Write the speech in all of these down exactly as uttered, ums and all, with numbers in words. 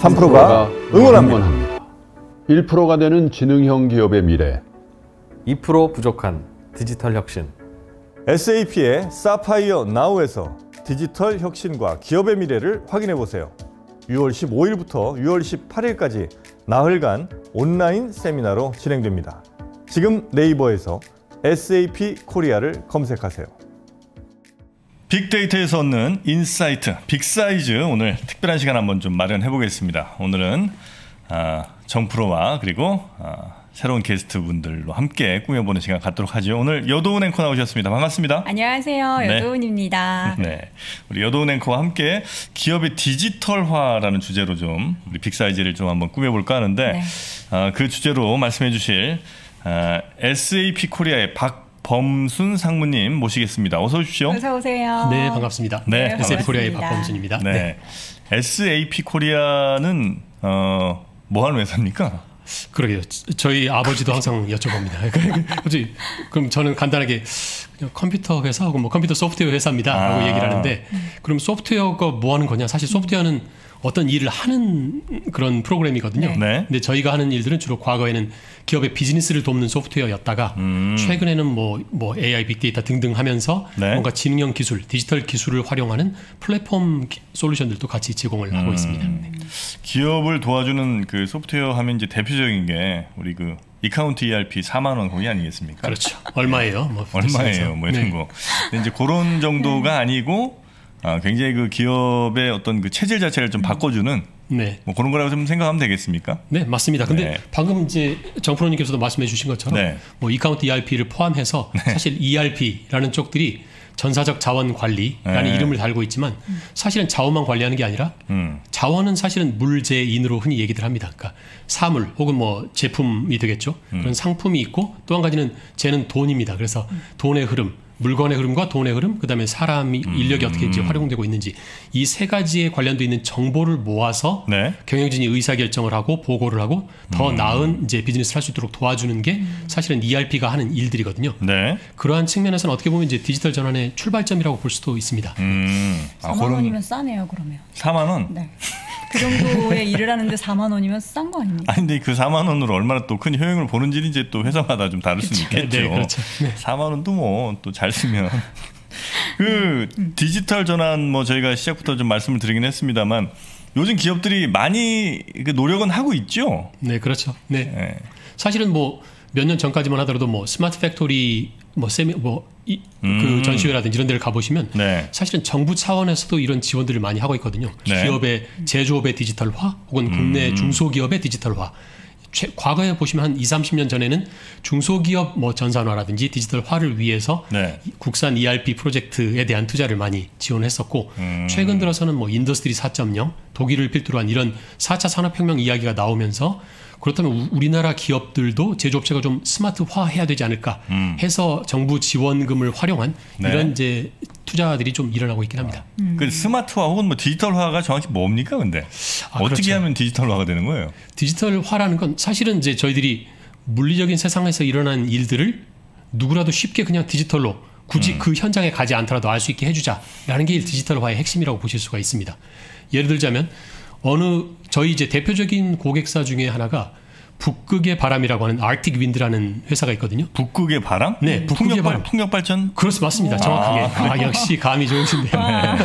삼 퍼센트가 응원합니다. 일 퍼센트가 되는 지능형 기업의 미래. 이 퍼센트 부족한 디지털 혁신. 에스에이피의 사파이어 나우에서 디지털 혁신과 기업의 미래를 확인해보세요. 유월 십오일부터 유월 십팔일까지 나흘간 온라인 세미나로 진행됩니다. 지금 네이버에서 에스에이피 코리아를 검색하세요. 빅데이터에서 얻는 인사이트, 빅사이즈 오늘 특별한 시간 한번 좀 마련해 보겠습니다. 오늘은 아, 정프로와 그리고 아, 새로운 게스트분들로 함께 꾸며보는 시간 갖도록 하죠. 오늘 여도은 앵커 나오셨습니다. 반갑습니다. 안녕하세요. 네. 여도은입니다. 네, 우리 여도은 앵커와 함께 기업의 디지털화라는 주제로 좀 우리 빅사이즈를 좀 한번 꾸며볼까 하는데 네. 아, 그 주제로 말씀해 주실 아, 에스에이피 코리아의 박범순 상무님 모시겠습니다. 어서 오십시오. 어서 오세요. 네, 반갑습니다. 네, 네 에스에이피 코리아의 박범순입니다. 네. 네. 에스에이피 코리아는 어, 뭐 하는 회사입니까? 그러게요. 저희 아버지도 항상 여쭤봅니다. 그럼 저는 간단하게 그냥 컴퓨터 회사하고 뭐 컴퓨터 소프트웨어 회사입니다. 아. 라고 얘기를 하는데 그럼 소프트웨어가 뭐 하는 거냐. 사실 소프트웨어는 어떤 일을 하는 그런 프로그램이거든요. 네. 근데 저희가 하는 일들은 주로 과거에는 기업의 비즈니스를 돕는 소프트웨어였다가 음. 최근에는 뭐, 뭐 에이아이, 빅데이터 등등 하면서 네. 뭔가 지능형 기술, 디지털 기술을 활용하는 플랫폼 솔루션들도 같이 제공을 음. 하고 있습니다. 네. 기업을 도와주는 그 소프트웨어 하면 이제 대표적인 게 우리 그 이카운트 이알피 사만 원 거기 아니겠습니까? 그렇죠. 얼마예요? 뭐 얼마예요? 뭐 이런 네. 거. 근데 이제 그런 정도가 아니고 아, 굉장히 그 기업의 어떤 그 체질 자체를 좀 바꿔주는 네. 뭐 그런 거라고 좀 생각하면 되겠습니까? 네, 맞습니다. 근데 네. 방금 이제 정프로님께서도 말씀해 주신 것처럼 네. 뭐 이카운트 이알피를 포함해서 네. 사실 이알피라는 쪽들이 전사적 자원 관리라는 네. 이름을 달고 있지만 사실은 자원만 관리하는 게 아니라 음. 자원은 사실은 물재인으로 흔히 얘기들 합니다. 그러니까 사물 혹은 뭐 제품이 되겠죠. 음. 그런 상품이 있고 또 한 가지는 재는 돈입니다. 그래서 음. 돈의 흐름. 물건의 흐름과 돈의 흐름, 그 다음에 사람이 인력이 음. 어떻게 이제 활용되고 있는지 이 세 가지에 관련돼 있는 정보를 모아서 네. 경영진이 의사결정을 하고 보고를 하고 더 음. 나은 이제 비즈니스를 할 수 있도록 도와주는 게 사실은 이알피가 하는 일들이거든요. 네. 그러한 측면에서는 어떻게 보면 이제 디지털 전환의 출발점이라고 볼 수도 있습니다. 음. 아, 사만 원이면 싸네요, 그러면. 사만 원? 네. 그 정도의 일을 하는데 사만 원이면 싼 거 아닙니까? 아니, 근데 그 사만 원으로 얼마나 또 큰 효용을 보는지는 이제 또 회사마다 좀 다를 그쵸. 수는 있겠죠. 네, 그렇죠. 네. 사만 원도 뭐 또 잘 쓰면. 그 음. 디지털 전환 뭐 저희가 시작부터 좀 말씀을 드리긴 했습니다만 요즘 기업들이 많이 노력은 하고 있죠? 네, 그렇죠. 네. 네. 사실은 뭐 몇 년 전까지만 하더라도 뭐 스마트 팩토리 뭐 세미 뭐 이 그 음. 전시회라든지 이런 데를 가보시면 네. 사실은 정부 차원에서도 이런 지원들을 많이 하고 있거든요. 네. 기업의 제조업의 디지털화 혹은 국내 음. 중소기업의 디지털화. 최, 과거에 보시면 한 이삼십 년 전에는 중소기업 뭐 전산화라든지 디지털화를 위해서 네. 국산 이알피 프로젝트에 대한 투자를 많이 지원했었고 음. 최근 들어서는 뭐 인더스트리 사 점 영 독일을 필두로 한 이런 사 차 산업혁명 이야기가 나오면서 그렇다면 우리나라 기업들도 제조업체가 좀 스마트화해야 되지 않을까 해서 음. 정부 지원금을 활용한 네. 이런 이제 투자들이 좀 일어나고 있긴 합니다. 음. 그 스마트화 혹은 뭐 디지털화가 정확히 뭡니까 근데? 아, 어떻게 그렇죠. 하면 디지털화가 되는 거예요? 디지털화라는 건 사실은 이제 저희들이 물리적인 세상에서 일어난 일들을 누구라도 쉽게 그냥 디지털로 굳이 음. 그 현장에 가지 않더라도 알 수 있게 해주자라는 게 디지털화의 핵심이라고 보실 수가 있습니다. 예를 들자면 어느 저희 이제 대표적인 고객사 중에 하나가 북극의 바람이라고 하는 아크틱 윈드라는 회사가 있거든요. 북극의 바람? 네, 북극의 바람. 풍력 발전? 그렇습니다. 맞습니다. 정확하게. 아, 아, 역시 감이 좋으신데요. 네.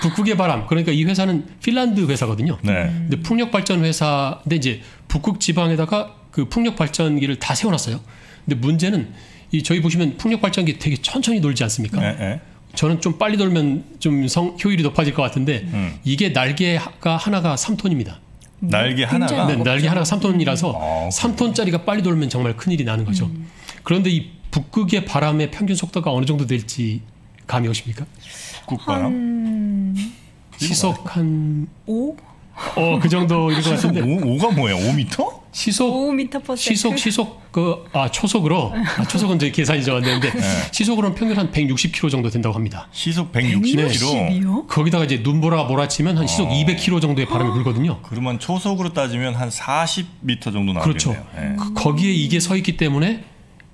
북극의 바람. 그러니까 이 회사는 핀란드 회사거든요. 네. 근데 풍력 발전 회사인데 이제 북극 지방에다가 그 풍력 발전기를 다 세워놨어요. 근데 문제는 이 저희 보시면 풍력 발전기 되게 천천히 돌지 않습니까? 네, 네. 저는 좀 빨리 돌면 좀 성, 효율이 높아질 것 같은데 음. 이게 날개가 하나가 삼 톤입니다. 날개 하나가? 네, 날개 하나가 삼 톤이라서 아, 삼 톤짜리가 빨리 돌면 정말 큰일이 나는 거죠. 음. 그런데 이 북극의 바람의 평균 속도가 어느 정도 될지 감이 오십니까? 북극 바람? 한... 시속 한... 오? 어, 그 정도 이거 같은데. 오가 뭐예요? 오 미터? 시속 오 미터 퍼센트. 시속 시속 그 아 초속으로 아, 초속은 이제 계산이 좀 안 되는데 네. 시속으로는 평균 한 백육십 킬로미터 정도 된다고 합니다. 시속 백육십 킬로미터. 네. 거기다가 이제 눈보라가 몰아치면 한 시속 어. 이백 킬로미터 정도의 바람이 불거든요. 그러면 초속으로 따지면 한 사십 미터 정도 나오겠네요. 그렇죠. 네. 거기에 이게 서 있기 때문에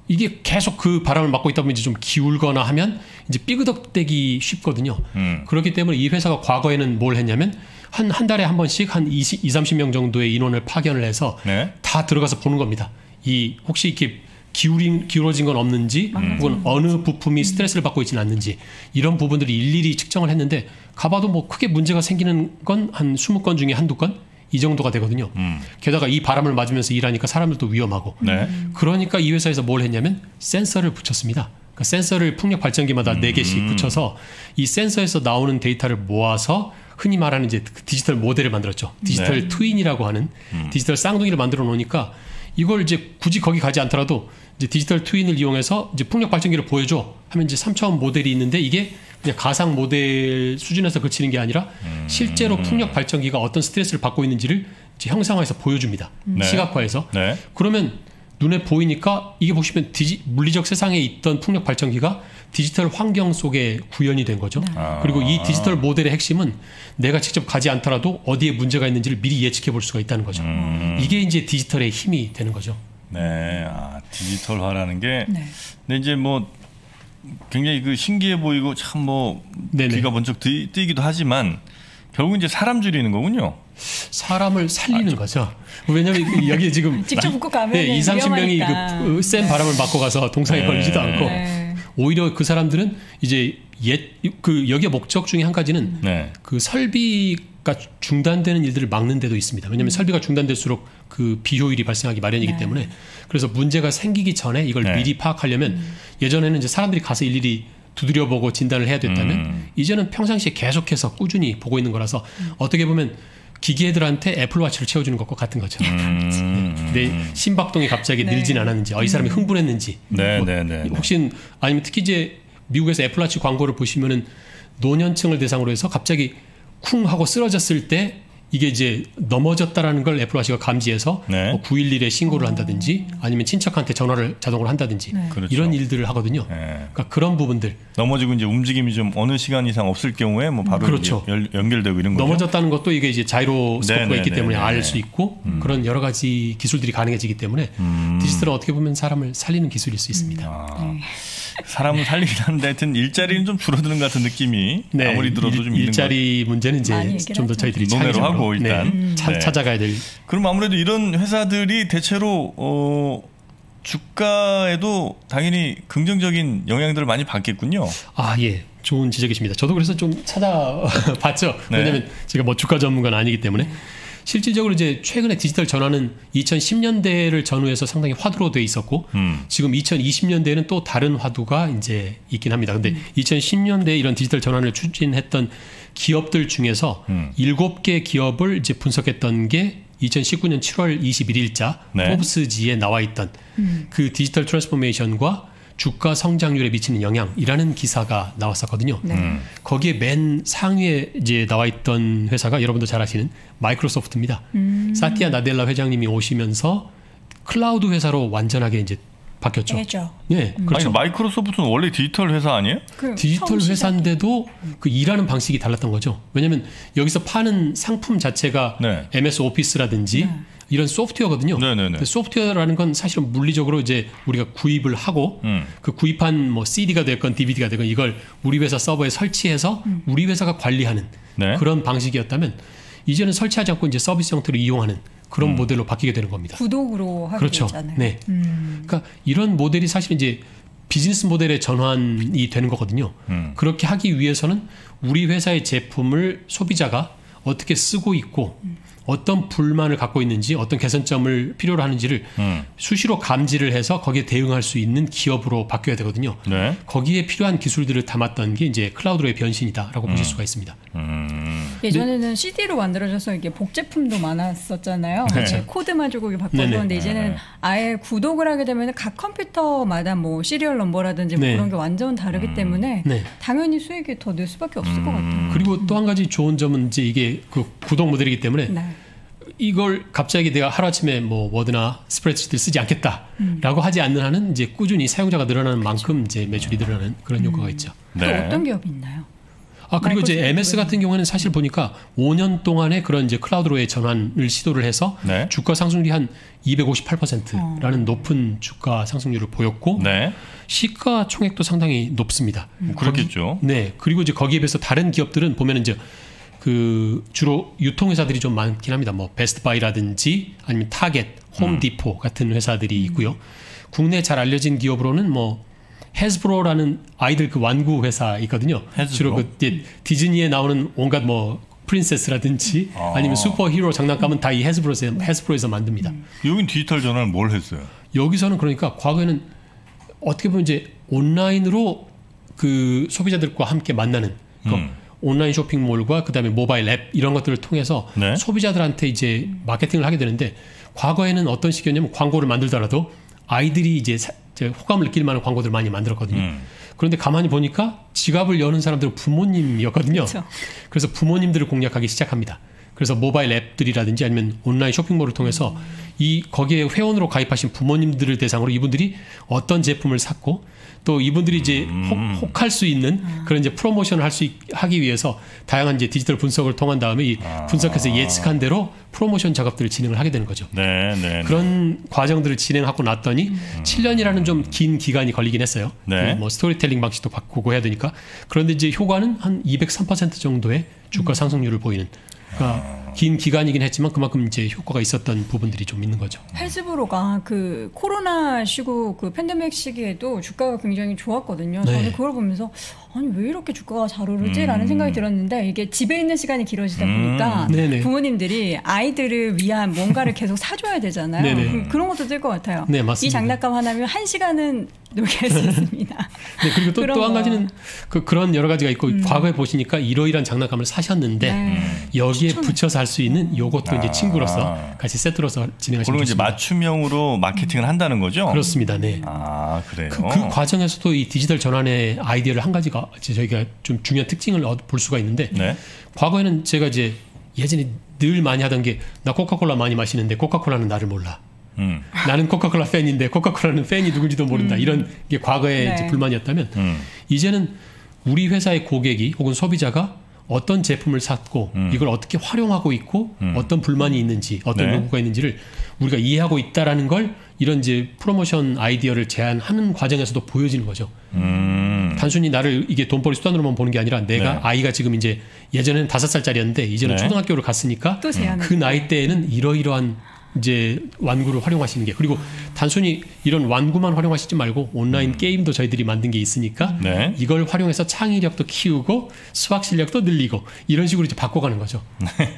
이게 계속 그 바람을 맞고 있다 보면 이제 좀 기울거나 하면 이제 삐그덕대기 쉽거든요. 음. 그렇기 때문에 이 회사가 과거에는 뭘 했냐면 한, 한 달에 한 번씩 한 이십, 삼십 명 정도의 인원을 파견을 해서 네. 다 들어가서 보는 겁니다. 이 혹시 이렇게 기울인, 기울어진 건 없는지 음. 혹은 어느 부품이 스트레스를 받고 있지는 않는지 이런 부분들이 일일이 측정을 했는데 가봐도 뭐 크게 문제가 생기는 건 한 이십 건 중에 한두 건? 이 정도가 되거든요. 음. 게다가 이 바람을 맞으면서 일하니까 사람들도 위험하고 네. 그러니까 이 회사에서 뭘 했냐면 센서를 붙였습니다. 그러니까 센서를 풍력 발전기마다 음. 네 개씩 붙여서 이 센서에서 나오는 데이터를 모아서 흔히 말하는 이제 디지털 모델을 만들었죠. 디지털 네. 트윈이라고 하는 음. 디지털 쌍둥이를 만들어 놓으니까 이걸 이제 굳이 거기 가지 않더라도 이제 디지털 트윈을 이용해서 이제 풍력 발전기를 보여줘 하면 이제 삼차원 모델이 있는데 이게 그냥 가상 모델 수준에서 그치는 게 아니라 음. 실제로 풍력 발전기가 어떤 스트레스를 받고 있는지를 이제 형상화해서 보여줍니다. 네. 시각화해서. 네. 그러면 눈에 보이니까 이게 보시면 디지, 물리적 세상에 있던 풍력 발전기가 디지털 환경 속에 구현이 된 거죠. 아. 그리고 이 디지털 모델의 핵심은 내가 직접 가지 않더라도 어디에 문제가 있는지를 미리 예측해 볼 수가 있다는 거죠. 음. 이게 이제 디지털의 힘이 되는 거죠. 네, 아, 디지털화라는 게 네. 근데 이제 뭐 굉장히 그 신기해 보이고 참 뭐 귀가 번쩍 뜨, 뜨이기도 하지만 결국 이제 사람 줄이는 거군요. 사람을 살리는 아, 거죠. 왜냐하면 여기에 지금 직접 묶고 가면 네, 이십, 삼십 명이 그 센 바람을 맞고 가서 동상에 네. 걸리지도 않고 네. 오히려 그 사람들은 이제 옛 그 여기의 목적 중에 한 가지는 네. 그 설비가 중단되는 일들을 막는 데도 있습니다. 왜냐하면 음. 설비가 중단될수록 그 비효율이 발생하기 마련이기 네. 때문에 그래서 문제가 생기기 전에 이걸 네. 미리 파악하려면 음. 예전에는 이제 사람들이 가서 일일이 두드려보고 진단을 해야 됐다면 음. 이제는 평상시에 계속해서 꾸준히 보고 있는 거라서 음. 어떻게 보면 기계들한테 애플워치를 채워주는 것과 같은 거죠. 음. 네. 내 심박동이 갑자기 네. 늘진 않았는지, 어, 이 사람이 흥분했는지, 네, 뭐, 네, 네, 네. 혹시 아니면 특히 이제 미국에서 애플워치 광고를 보시면은 노년층을 대상으로 해서 갑자기 쿵 하고 쓰러졌을 때 이게 이제 넘어졌다라는 걸 애플워치가 감지해서 네. 뭐 구일일에 신고를 한다든지 아니면 친척한테 전화를 자동으로 한다든지 네. 그렇죠. 이런 일들을 하거든요. 네. 그러니까 그런 부분들 넘어지고 이제 움직임이 좀 어느 시간 이상 없을 경우에 뭐 바로 그렇죠. 연, 연결되고 이런 거죠. 넘어졌다는 것도 이게 이제 자이로 스코프가 네, 있기 네, 때문에 네, 알 수 있고 음. 그런 여러 가지 기술들이 가능해지기 때문에 음. 디지털은 어떻게 보면 사람을 살리는 기술일 수 있습니다. 아. 네. 사람을 살리긴 한데 하여튼 일자리는 좀 줄어드는 것 같은 느낌이 네. 아무리 들어도 일, 좀 있는 일자리 것 문제는 이제 좀 더 저희들이 논의로 하고 일단 네. 차, 네. 찾아가야 될. 그럼 아무래도 이런 회사들이 대체로 어, 주가에도 당연히 긍정적인 영향들을 많이 받겠군요. 아 예, 좋은 지적이십니다. 저도 그래서 좀 찾아봤죠. 네. 왜냐하면 제가 뭐 주가 전문가는 아니기 때문에. 실질적으로 이제 최근에 디지털 전환은 이천십 년대를 전후해서 상당히 화두로 돼 있었고 음. 지금 이천이십 년대에는 또 다른 화두가 이제 있긴 합니다. 근데 음. 이천십 년대에 이런 디지털 전환을 추진했던 기업들 중에서 음. 일곱 개 기업을 이제 분석했던 게 이천십구 년 칠월 이십일 일자 네. 포브스지에 나와 있던 음. 그 디지털 트랜스포메이션과 주가 성장률에 미치는 영향이라는 기사가 나왔었거든요. 네. 음. 거기에 맨 상위에 이제 나와 있던 회사가 여러분도 잘 아시는 마이크로소프트입니다. 음. 사티아 나델라 회장님이 오시면서 클라우드 회사로 완전하게 이제 바뀌었죠. 그렇죠. 네, 음. 그렇죠. 아니, 마이크로소프트는 원래 디지털 회사 아니에요? 그 디지털 회사인데도 그 일하는 방식이 달랐던 거죠. 왜냐하면 여기서 파는 상품 자체가 네. 엠에스 오피스라든지 네. 이런 소프트웨어거든요. 네네네. 소프트웨어라는 건 사실은 물리적으로 이제 우리가 구입을 하고 음. 그 구입한 뭐 씨디가 됐건 디비디가 됐건 이걸 우리 회사 서버에 설치해서 음. 우리 회사가 관리하는 네. 그런 방식이었다면 이제는 설치하지 않고 이제 서비스 형태로 이용하는 그런 음. 모델로 바뀌게 되는 겁니다. 구독으로 하게 그렇죠. 되잖아요. 네. 음. 그러니까 이런 모델이 사실 이제 비즈니스 모델의 전환이 되는 거거든요. 음. 그렇게 하기 위해서는 우리 회사의 제품을 소비자가 어떻게 쓰고 있고 음. 어떤 불만을 갖고 있는지 어떤 개선점을 필요로 하는지를 음. 수시로 감지를 해서 거기에 대응할 수 있는 기업으로 바뀌어야 되거든요. 네. 거기에 필요한 기술들을 담았던 게 이제 클라우드로의 변신이다라고 음. 보실 수가 있습니다. 음. 예전에는 근데, 씨디로 만들어져서 이게 복제품도 많았었잖아요. 네. 코드만 조금 바꿨었는데 이제는 아예 구독을 하게 되면 각 컴퓨터마다 뭐 시리얼 넘버라든지 뭐 네. 그런 게 완전 다르기 음. 때문에 네. 당연히 수익이 더 늘 수밖에 없을 음. 것 같아요. 그리고 또 한 가지 좋은 점은 이제 이게 그 구독 모델이기 때문에 네. 이걸 갑자기 내가 하루아침에 뭐 워드나 스프레드시트를 쓰지 않겠다라고 음. 하지 않는 한은 이제 꾸준히 사용자가 늘어나는 그렇죠. 만큼 이제 매출이 늘어나는 그런 음. 효과가 있죠. 네. 또 어떤 기업이 있나요? 아, 그리고 이제 엠에스 같은 경우에는 사실 보니까 오 년 동안의 그런 이제 클라우드로의 전환을 시도를 해서 네. 주가 상승률이 한 이백오십팔 퍼센트라는 어. 높은 주가 상승률을 보였고 네. 시가 총액도 상당히 높습니다. 음. 그렇겠죠. 네. 그리고 이제 거기에 비해서 다른 기업들은 보면 이제 그 주로 유통회사들이 좀 많긴 합니다. 뭐 베스트바이라든지 아니면 타겟, 홈디포 음. 같은 회사들이 있고요. 국내 잘 알려진 기업으로는 뭐 해스브로라는 아이들 그 완구 회사 있거든요. 해스브로? 주로 그 디즈니에 나오는 온갖 뭐 프린세스라든지 아. 아니면 슈퍼히어로 장난감은 다 이 해스브로에서, 해스브로에서 만듭니다. 음. 여긴 디지털 전환을 뭘 했어요? 여기서는 그러니까 과거에는 어떻게 보면 이제 온라인으로 그 소비자들과 함께 만나는 음. 온라인 쇼핑몰과 그다음에 모바일 앱 이런 것들을 통해서 네? 소비자들한테 이제 마케팅을 하게 되는데 과거에는 어떤 식이었냐면 광고를 만들더라도 아이들이 이제 사, 호감을 느낄 만한 광고들을 많이 만들었거든요. 음. 그런데 가만히 보니까 지갑을 여는 사람들은 부모님이었거든요. 그쵸. 그래서 부모님들을 공략하기 시작합니다. 그래서 모바일 앱들이라든지 아니면 온라인 쇼핑몰을 통해서 음. 이 거기에 회원으로 가입하신 부모님들을 대상으로 이분들이 어떤 제품을 샀고 또 이분들이 이제 음. 혹, 혹할 수 있는 그런 이제 프로모션을 할 수 하기 위해서 다양한 이제 디지털 분석을 통한 다음에 이 분석해서 아. 예측한 대로 프로모션 작업들을 진행을 하게 되는 거죠. 네, 네, 그런 네. 과정들을 진행하고 났더니 음. 칠 년이라는 좀 긴 기간이 걸리긴 했어요. 네. 뭐 스토리텔링 방식도 바꾸고 해야 되니까. 그런데 이제 효과는 한 이백삼 퍼센트 정도의 주가 상승률을 보이는. 그러니까 긴 기간이긴 했지만 그만큼 이제 효과가 있었던 부분들이 좀 있는 거죠. 해스브로가 그 코로나 시국 그 팬데믹 시기에도 주가가 굉장히 좋았거든요. 네. 저는 그걸 보면서 아니 왜 이렇게 주가가 잘 오르지라는 음. 생각이 들었는데 이게 집에 있는 시간이 길어지다 보니까 음. 부모님들이 아이들을 위한 뭔가를 계속 사줘야 되잖아요. 네네. 그런 것도 될 것 같아요. 네, 맞습니다. 이 장난감 하나면 한 시간은 놀게 할 수 있습니다. 네, 그리고 또 또 한 가지는 그, 그런 여러 가지가 있고 음. 과거에 보시니까 이러이러한 장난감을 사셨는데 음. 여기에 추천. 붙여서 할 수 있는 요것도 아. 이제 친구로서 같이 세트로서 진행하시면 그리고 이제 맞춤형으로 마케팅을 한다는 거죠? 그렇습니다. 네. 아 그래요? 그, 그 과정에서도 이 디지털 전환의 아이디어를 한 가지가 저희가 좀 중요한 특징을 볼 수가 있는데 네? 과거에는 제가 이제 예전에 늘 많이 하던 게 나 코카콜라 많이 마시는데 코카콜라는 나를 몰라. 음. 나는 코카콜라 팬인데 코카콜라는 팬이 누군지도 모른다. 음. 이런 게 과거에 네. 이제 불만이었다면 음. 이제는 우리 회사의 고객이 혹은 소비자가 어떤 제품을 샀고 음. 이걸 어떻게 활용하고 있고 음. 어떤 불만이 있는지 어떤 네. 요구가 있는지를 우리가 이해하고 있다라는 걸 이런 이제 프로모션 아이디어를 제안하는 과정에서도 보여지는 거죠. 음. 단순히 나를 이게 돈벌이 수단으로만 보는 게 아니라 내가 네. 아이가 지금 이제 예전에는 다섯 살짜리였는데 이제는 네. 초등학교를 갔으니까 그 나이 때에는 이러이러한 이제 완구를 활용하시는 게 그리고 단순히 이런 완구만 활용하시지 말고 온라인 음. 게임도 저희들이 만든 게 있으니까 네. 이걸 활용해서 창의력도 키우고 수학 실력도 늘리고 이런 식으로 이제 바꿔가는 거죠.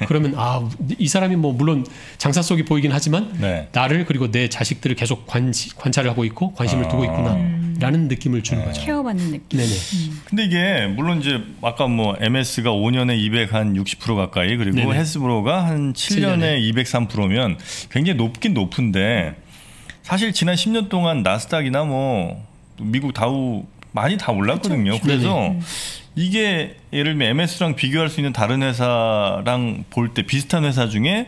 그러면 아, 이 사람이 뭐 물론 장사 속이 보이긴 하지만 네. 나를 그리고 내 자식들을 계속 관시, 관찰을 하고 있고 관심을 아. 두고 있구나라는 느낌을 주는 네. 거죠. 케어받는 느낌. 네네. 음. 근데 이게 물론 이제 아까 뭐 엠에스가 오 년에 이백 한 육십 퍼센트 가까이 그리고 네네. 해스브로가 한 칠 년에, 칠 년에 이백삼 퍼센트면 굉장히 높긴 높은데 사실 지난 십 년 동안 나스닥이나 뭐 미국 다우 많이 다 올랐거든요. 그쵸? 그래서 네네. 이게 예를 들면 엠에스랑 비교할 수 있는 다른 회사랑 볼 때 비슷한 회사 중에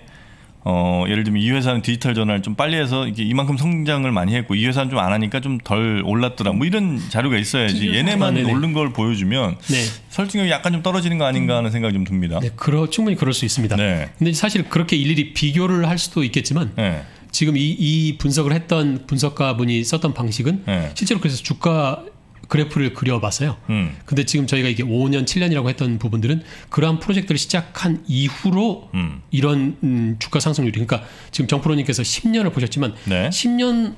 어 예를 들면 이 회사는 디지털 전환을 좀 빨리 해서 이게 이만큼 성장을 많이 했고 이 회사는 좀 안 하니까 좀 덜 올랐더라 뭐 이런 자료가 있어야지 얘네만 아, 오른 걸 보여주면 네. 설득력이 약간 좀 떨어지는 거 아닌가 하는 생각이 좀 듭니다. 네, 그러, 충분히 그럴 수 있습니다. 네. 근데 사실 그렇게 일일이 비교를 할 수도 있겠지만 네. 지금 이, 이 분석을 했던 분석가분이 썼던 방식은 네. 실제로 그래서 주가 그래프를 그려봤어요. 음. 근데 지금 저희가 이게 오 년, 칠 년이라고 했던 부분들은 그러한 프로젝트를 시작한 이후로 음. 이런 음, 주가 상승률이 그러니까 지금 정프로님께서 십 년을 보셨지만 네. 십 년을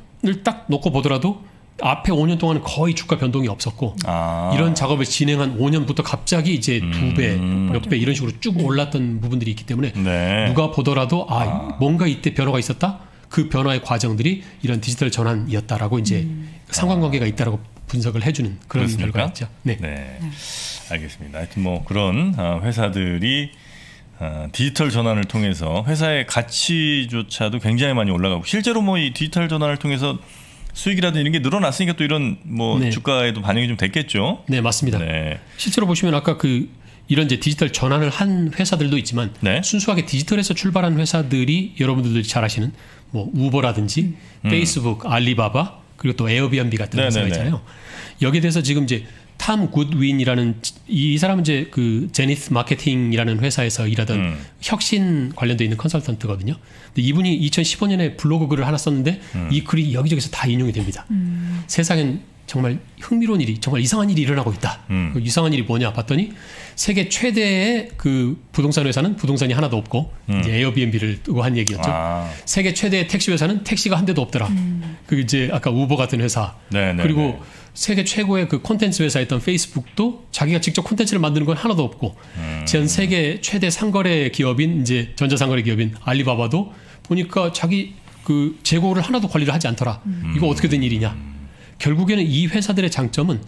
딱 놓고 보더라도 앞에 오 년 동안은 거의 주가 변동이 없었고 아. 이런 작업을 진행한 오 년부터 갑자기 이제 음. 두 배, 몇 배 이런 식으로 쭉 올랐던 부분들이 있기 때문에 네. 누가 보더라도 아, 아. 뭔가 이때 변화가 있었다. 그 변화의 과정들이 이런 디지털 전환이었다라고 이제 음. 상관관계가 있다라고 분석을 해주는 그런 그렇습니까? 결과였죠. 네. 네, 알겠습니다. 하여튼 뭐 그런 회사들이 디지털 전환을 통해서 회사의 가치조차도 굉장히 많이 올라가고 실제로 뭐 이 디지털 전환을 통해서 수익이라든지 이런 게 늘어났으니까 또 이런 뭐 네. 주가에도 반영이 좀 됐겠죠. 네, 맞습니다. 네. 실제로 보시면 아까 그 이런 이제 디지털 전환을 한 회사들도 있지만 네? 순수하게 디지털에서 출발한 회사들이 여러분들도 잘 아시는 뭐 우버라든지 음. 페이스북, 알리바바 그리고 또 에어비앤비 같은 회사가 있잖아요. 여기에 대해서 지금 이제 탐 굿윈이라는 이 사람은 이제 그 제니스 마케팅이라는 회사에서 일하던 음. 혁신 관련돼 있는 컨설턴트거든요. 근데 이분이 이천십오 년에 블로그 글을 하나 썼는데 음. 이 글이 여기저기서 다 인용이 됩니다. 음. 세상엔 정말 흥미로운 일이, 정말 이상한 일이 일어나고 있다. 음. 그 이상한 일이 뭐냐 봤더니 세계 최대의 그 부동산 회사는 부동산이 하나도 없고 음. 이제 에어비앤비를 두고 한 얘기였죠. 아. 세계 최대의 택시 회사는 택시가 한 대도 없더라. 음. 그 이제 아까 우버 같은 회사. 네네네. 그리고 세계 최고의 그 콘텐츠 회사였던 페이스북도 자기가 직접 콘텐츠를 만드는 건 하나도 없고 음. 전 세계 최대 상거래 기업인 이제 전자상거래 기업인 알리바바도 보니까 자기 그 재고를 하나도 관리를 하지 않더라. 음. 이거 어떻게 된 일이냐. 결국에는 이 회사들의 장점은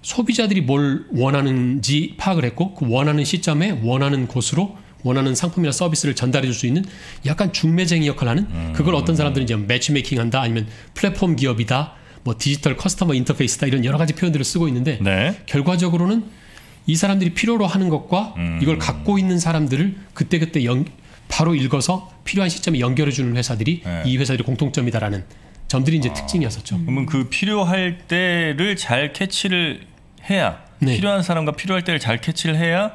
소비자들이 뭘 원하는지 파악을 했고 그 원하는 시점에 원하는 곳으로 원하는 상품이나 서비스를 전달해 줄 수 있는 약간 중매쟁이 역할을 하는 음, 그걸 어떤 사람들은 이제 매치메이킹한다 아니면 플랫폼 기업이다 뭐 디지털 커스터머 인터페이스다 이런 여러 가지 표현들을 쓰고 있는데 네. 결과적으로는 이 사람들이 필요로 하는 것과 음, 이걸 갖고 있는 사람들을 그때그때 연, 바로 읽어서 필요한 시점에 연결해 주는 회사들이 네. 이 회사들의 공통점이다라는 점들이 이제 아, 특징이었었죠. 그러면 그 필요할 때를 잘 캐치를 해야 네. 필요한 사람과 필요할 때를 잘 캐치를 해야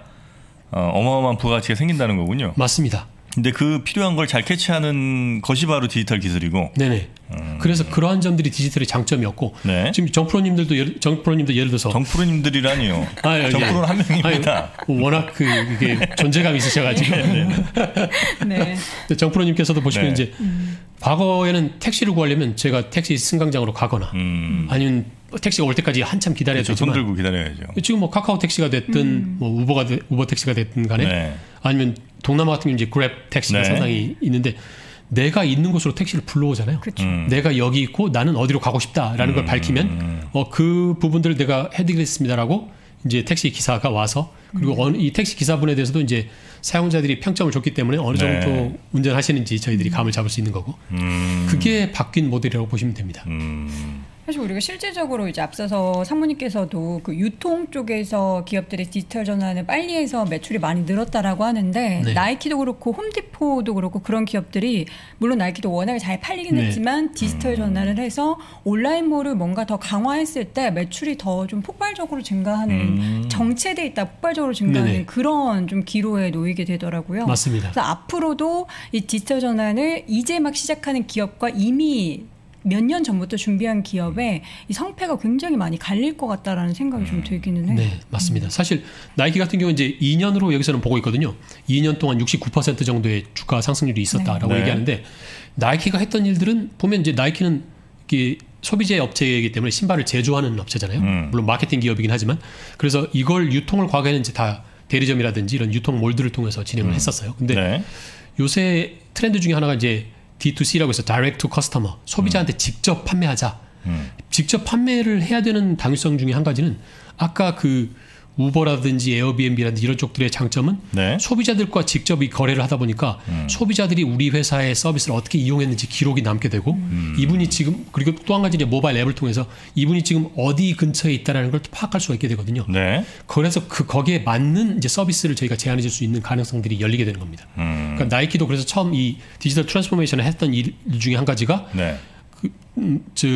어, 어마어마한 부가가치가 생긴다는 거군요. 맞습니다. 근데 그 필요한 걸 잘 캐치하는 것이 바로 디지털 기술이고. 네네. 음. 그래서 그러한 점들이 디지털의 장점이었고. 네. 지금 정프로님들도 정프로님도 예를 들어서. 정프로님들이라니요. 아, 정프로는 한 명입니다. 아니, 워낙 그 이게 존재감이 있으셔가지고. 네. 네. 네. 정프로님께서도 보시면 네. 이제 음. 과거에는 택시를 구하려면 제가 택시 승강장으로 가거나 음. 아니면 택시가 올 때까지 한참 기다려야 되지만 손 들고 기다려야죠. 지금 뭐 카카오 택시가 됐든 음. 뭐 우버가 되, 우버 택시가 됐든 간에 네. 아니면 동남아 같은 경우 이제 그랩 택시가 네. 상당히 있는데 내가 있는 곳으로 택시를 불러오잖아요. 음. 내가 여기 있고 나는 어디로 가고 싶다라는 음. 걸 밝히면 어, 그 부분들을 내가 해드리겠습니다라고 이제 택시 기사가 와서 그리고 음. 어느, 이 택시 기사분에 대해서도 이제 사용자들이 평점을 줬기 때문에 어느 정도 네. 운전하시는지 저희들이 감을 잡을 수 있는 거고 음. 그게 바뀐 모델이라고 보시면 됩니다. 음. 사실 우리가 실제적으로 이제 앞서서 상무님께서도 그 유통 쪽에서 기업들의 디지털 전환을 빨리 해서 매출이 많이 늘었다라고 하는데 네. 나이키도 그렇고 홈디포도 그렇고 그런 기업들이 물론 나이키도 워낙에 잘 팔리긴 네. 했지만 디지털 전환을 해서 온라인몰을 뭔가 더 강화했을 때 매출이 더 좀 폭발적으로 증가하는 음. 정체돼 있다 폭발적으로 증가하는 네네. 그런 좀 기로에 놓이게 되더라고요. 맞습니다. 그래서 앞으로도 이 디지털 전환을 이제 막 시작하는 기업과 이미 몇 년 전부터 준비한 기업의 이 성패가 굉장히 많이 갈릴 것 같다라는 생각이 좀 들기는 해요. 네, 맞습니다. 사실 나이키 같은 경우는 이제 이 년으로 여기서는 보고 있거든요. 이 년 동안 육십구 퍼센트 정도의 주가 상승률이 있었다라고 네. 얘기하는데 나이키가 했던 일들은 보면 이제 나이키는 이게 소비재 업체이기 때문에 신발을 제조하는 업체잖아요. 음. 물론 마케팅 기업이긴 하지만 그래서 이걸 유통을 과거에는 이제 다 대리점이라든지 이런 유통몰들을 통해서 진행을 음. 했었어요. 근데 네. 요새 트렌드 중에 하나가 이제 디 투 씨라고 해서 Direct to Customer, 소비자한테 음. 직접 판매하자. 음. 직접 판매를 해야 되는 당위성 중에 한 가지는 아까 그 우버라든지 에어비앤비라든지 이런 쪽들의 장점은 네. 소비자들과 직접 이 거래를 하다 보니까 음. 소비자들이 우리 회사의 서비스를 어떻게 이용했는지 기록이 남게 되고 음. 이분이 지금 그리고 또 한 가지 이제 모바일 앱을 통해서 이분이 지금 어디 근처에 있다라는 걸 파악할 수가 있게 되거든요. 네. 그래서 그 거기에 맞는 이제 서비스를 저희가 제안해 줄 수 있는 가능성들이 열리게 되는 겁니다. 음. 그러니까 나이키도 그래서 처음 이 디지털 트랜스포메이션을 했던 일 중에 한 가지가 네. 그, 음, 저,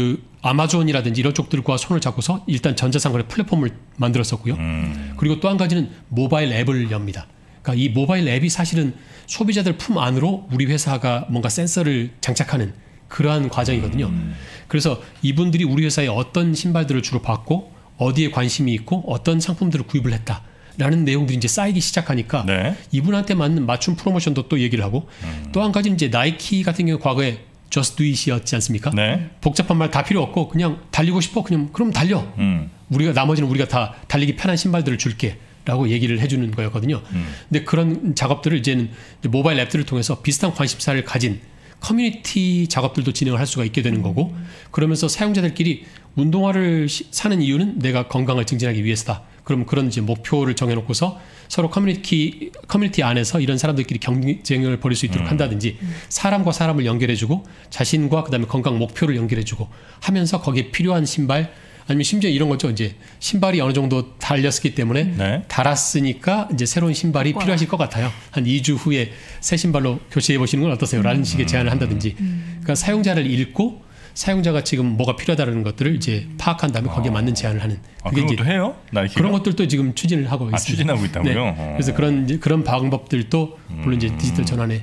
아마존이라든지 이런 쪽들과 손을 잡고서 일단 전자상거래 플랫폼을 만들었었고요. 음. 그리고 또 한 가지는 모바일 앱을 엽니다. 그러니까 이 모바일 앱이 사실은 소비자들 품 안으로 우리 회사가 뭔가 센서를 장착하는 그러한 과정이거든요. 음. 그래서 이분들이 우리 회사에 어떤 신발들을 주로 받고 어디에 관심이 있고 어떤 상품들을 구입을 했다. 라는 내용들이 이제 쌓이기 시작하니까 네. 이분한테 맞는 맞춤 프로모션도 또 얘기를 하고 음. 또 한 가지는 이제 나이키 같은 경우 과거에 Just do it이었지 않습니까? 네. 복잡한 말 다 필요 없고 그냥 달리고 싶어 그냥 그럼 달려. 음. 우리가 나머지는 우리가 다 달리기 편한 신발들을 줄게라고 얘기를 해주는 거였거든요. 음. 근데 그런 작업들을 이제는 모바일 앱들을 통해서 비슷한 관심사를 가진 커뮤니티 작업들도 진행을 할 수가 있게 되는 거고 그러면서 사용자들끼리 운동화를 시, 사는 이유는 내가 건강을 증진하기 위해서다. 그럼 그런 이제 목표를 정해놓고서 서로 커뮤니티, 커뮤니티 안에서 이런 사람들끼리 경쟁을 벌일 수 있도록 음. 한다든지 사람과 사람을 연결해주고 자신과 그다음에 건강 목표를 연결해주고 하면서 거기에 필요한 신발 아니면 심지어 이런 거죠. 이제 신발이 어느 정도 달렸기 때문에 네. 달았으니까 이제 새로운 신발이 와. 필요하실 것 같아요. 한 이 주 후에 새 신발로 교체해 보시는 건 어떠세요? 라는 식의 제안을 한다든지. 그러니까 사용자를 읽고 사용자가 지금 뭐가 필요하다는 것들을 이제 파악한 다음에 거기에 아. 맞는 제안을 하는. 아, 그런 것도 해요? 나이키가? 그런 것들도 지금 추진을 하고 있습니다. 아, 추진하고 있다고요? 네. 어. 그래서 그런 이제 그런 방법들도 물론 음. 이제 디지털 전환의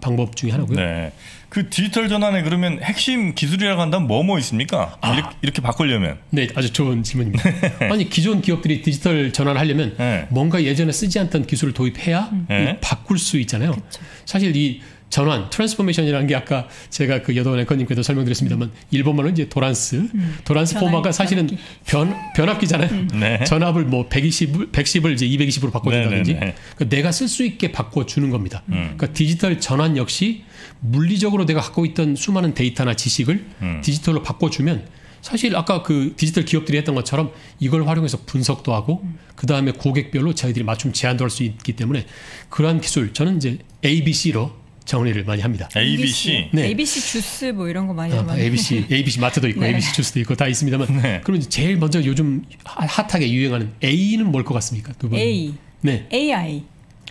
방법 중에 하나고요. 네. 그 디지털 전환에 그러면 핵심 기술이라고 한다면 뭐뭐 뭐 있습니까? 아. 이렇게, 이렇게 바꾸려면. 네, 아주 좋은 질문입니다. 아니 기존 기업들이 디지털 전환하려면 네. 뭔가 예전에 쓰지 않던 기술을 도입해야 네. 바꿀 수 있잖아요. 그쵸. 사실 이 전환, 트랜스포메이션이라는 게 아까 제가 그 여도은 앵커님께도 설명드렸습니다만 음. 일본말로 이제 도란스, 음. 도란스포머가 사실은 변, 변압기잖아요. 음. 네. 전압을 뭐 백이십, 백십을 이제 이백이십으로 바꿔준다든지 네, 네, 네. 그러니까 내가 쓸 수 있게 바꿔주는 겁니다. 음. 그러니까 디지털 전환 역시 물리적으로 내가 갖고 있던 수많은 데이터나 지식을 음. 디지털로 바꿔주면 사실 아까 그 디지털 기업들이 했던 것처럼 이걸 활용해서 분석도 하고 음. 그 다음에 고객별로 저희들이 맞춤 제안도 할 수 있기 때문에 그러한 기술, 저는 이제 에이비씨로 정리를 많이 합니다. 에이비씨, 네. 에이비씨 주스 뭐 이런 거 많이 어, 많이. 에이비씨, 에이비씨 마트도 있고, 네. 에이비씨 주스도 있고 다 있습니다만. 네. 그럼 제일 먼저 요즘 핫하게 유행하는 A는 뭘 것 같습니까? 두 분. A. 네. 에이아이.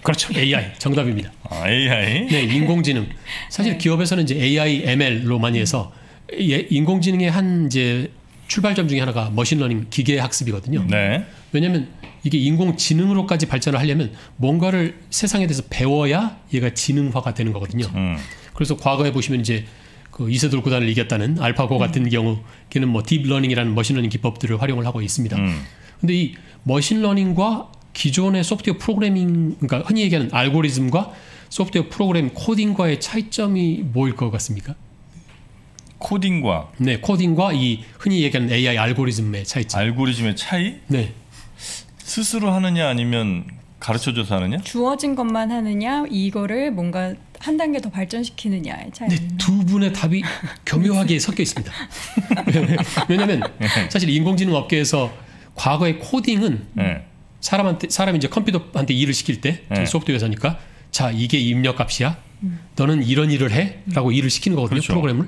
그렇죠. 에이아이 정답입니다. 아, 에이아이. 네, 인공지능. 사실 네. 기업에서는 이제 에이아이, 엠엘로 많이 해서 인공지능의 한 이제 출발점 중에 하나가 머신러닝, 기계 학습이거든요. 네. 왜냐하면 이게 인공지능으로까지 발전을 하려면 뭔가를 세상에 대해서 배워야 얘가 지능화가 되는 거거든요. 음. 그래서 과거에 보시면 이제 그 이세돌 구단을 이겼다는 알파고 음. 같은 경우 걔는 뭐 딥러닝이라는 머신러닝 기법들을 활용을 하고 있습니다. 음. 근데 이 머신러닝과 기존의 소프트웨어 프로그래밍, 그러니까 흔히 얘기하는 알고리즘과 소프트웨어 프로그램 코딩과의 차이점이 뭐일 것 같습니까? 코딩과 네, 코딩과 이 흔히 얘기하는 에이아이 알고리즘의 차이점. 알고리즘의 차이? 네. 스스로 하느냐 아니면 가르쳐줘서 하느냐? 주어진 것만 하느냐, 이거를 뭔가 한 단계 더 발전시키느냐의 차이. 네, 두 분의 답이 교묘하게 섞여 있습니다. 왜냐하면 사실 인공지능 업계에서 과거의 코딩은 네. 사람한테 사람이 이제 컴퓨터한테 일을 시킬 때 네. 소프트웨어 회사니까 자 이게 입력값이야, 음. 너는 이런 일을 해라고 일을 시키는 거거든요. 그렇죠. 프로그램을.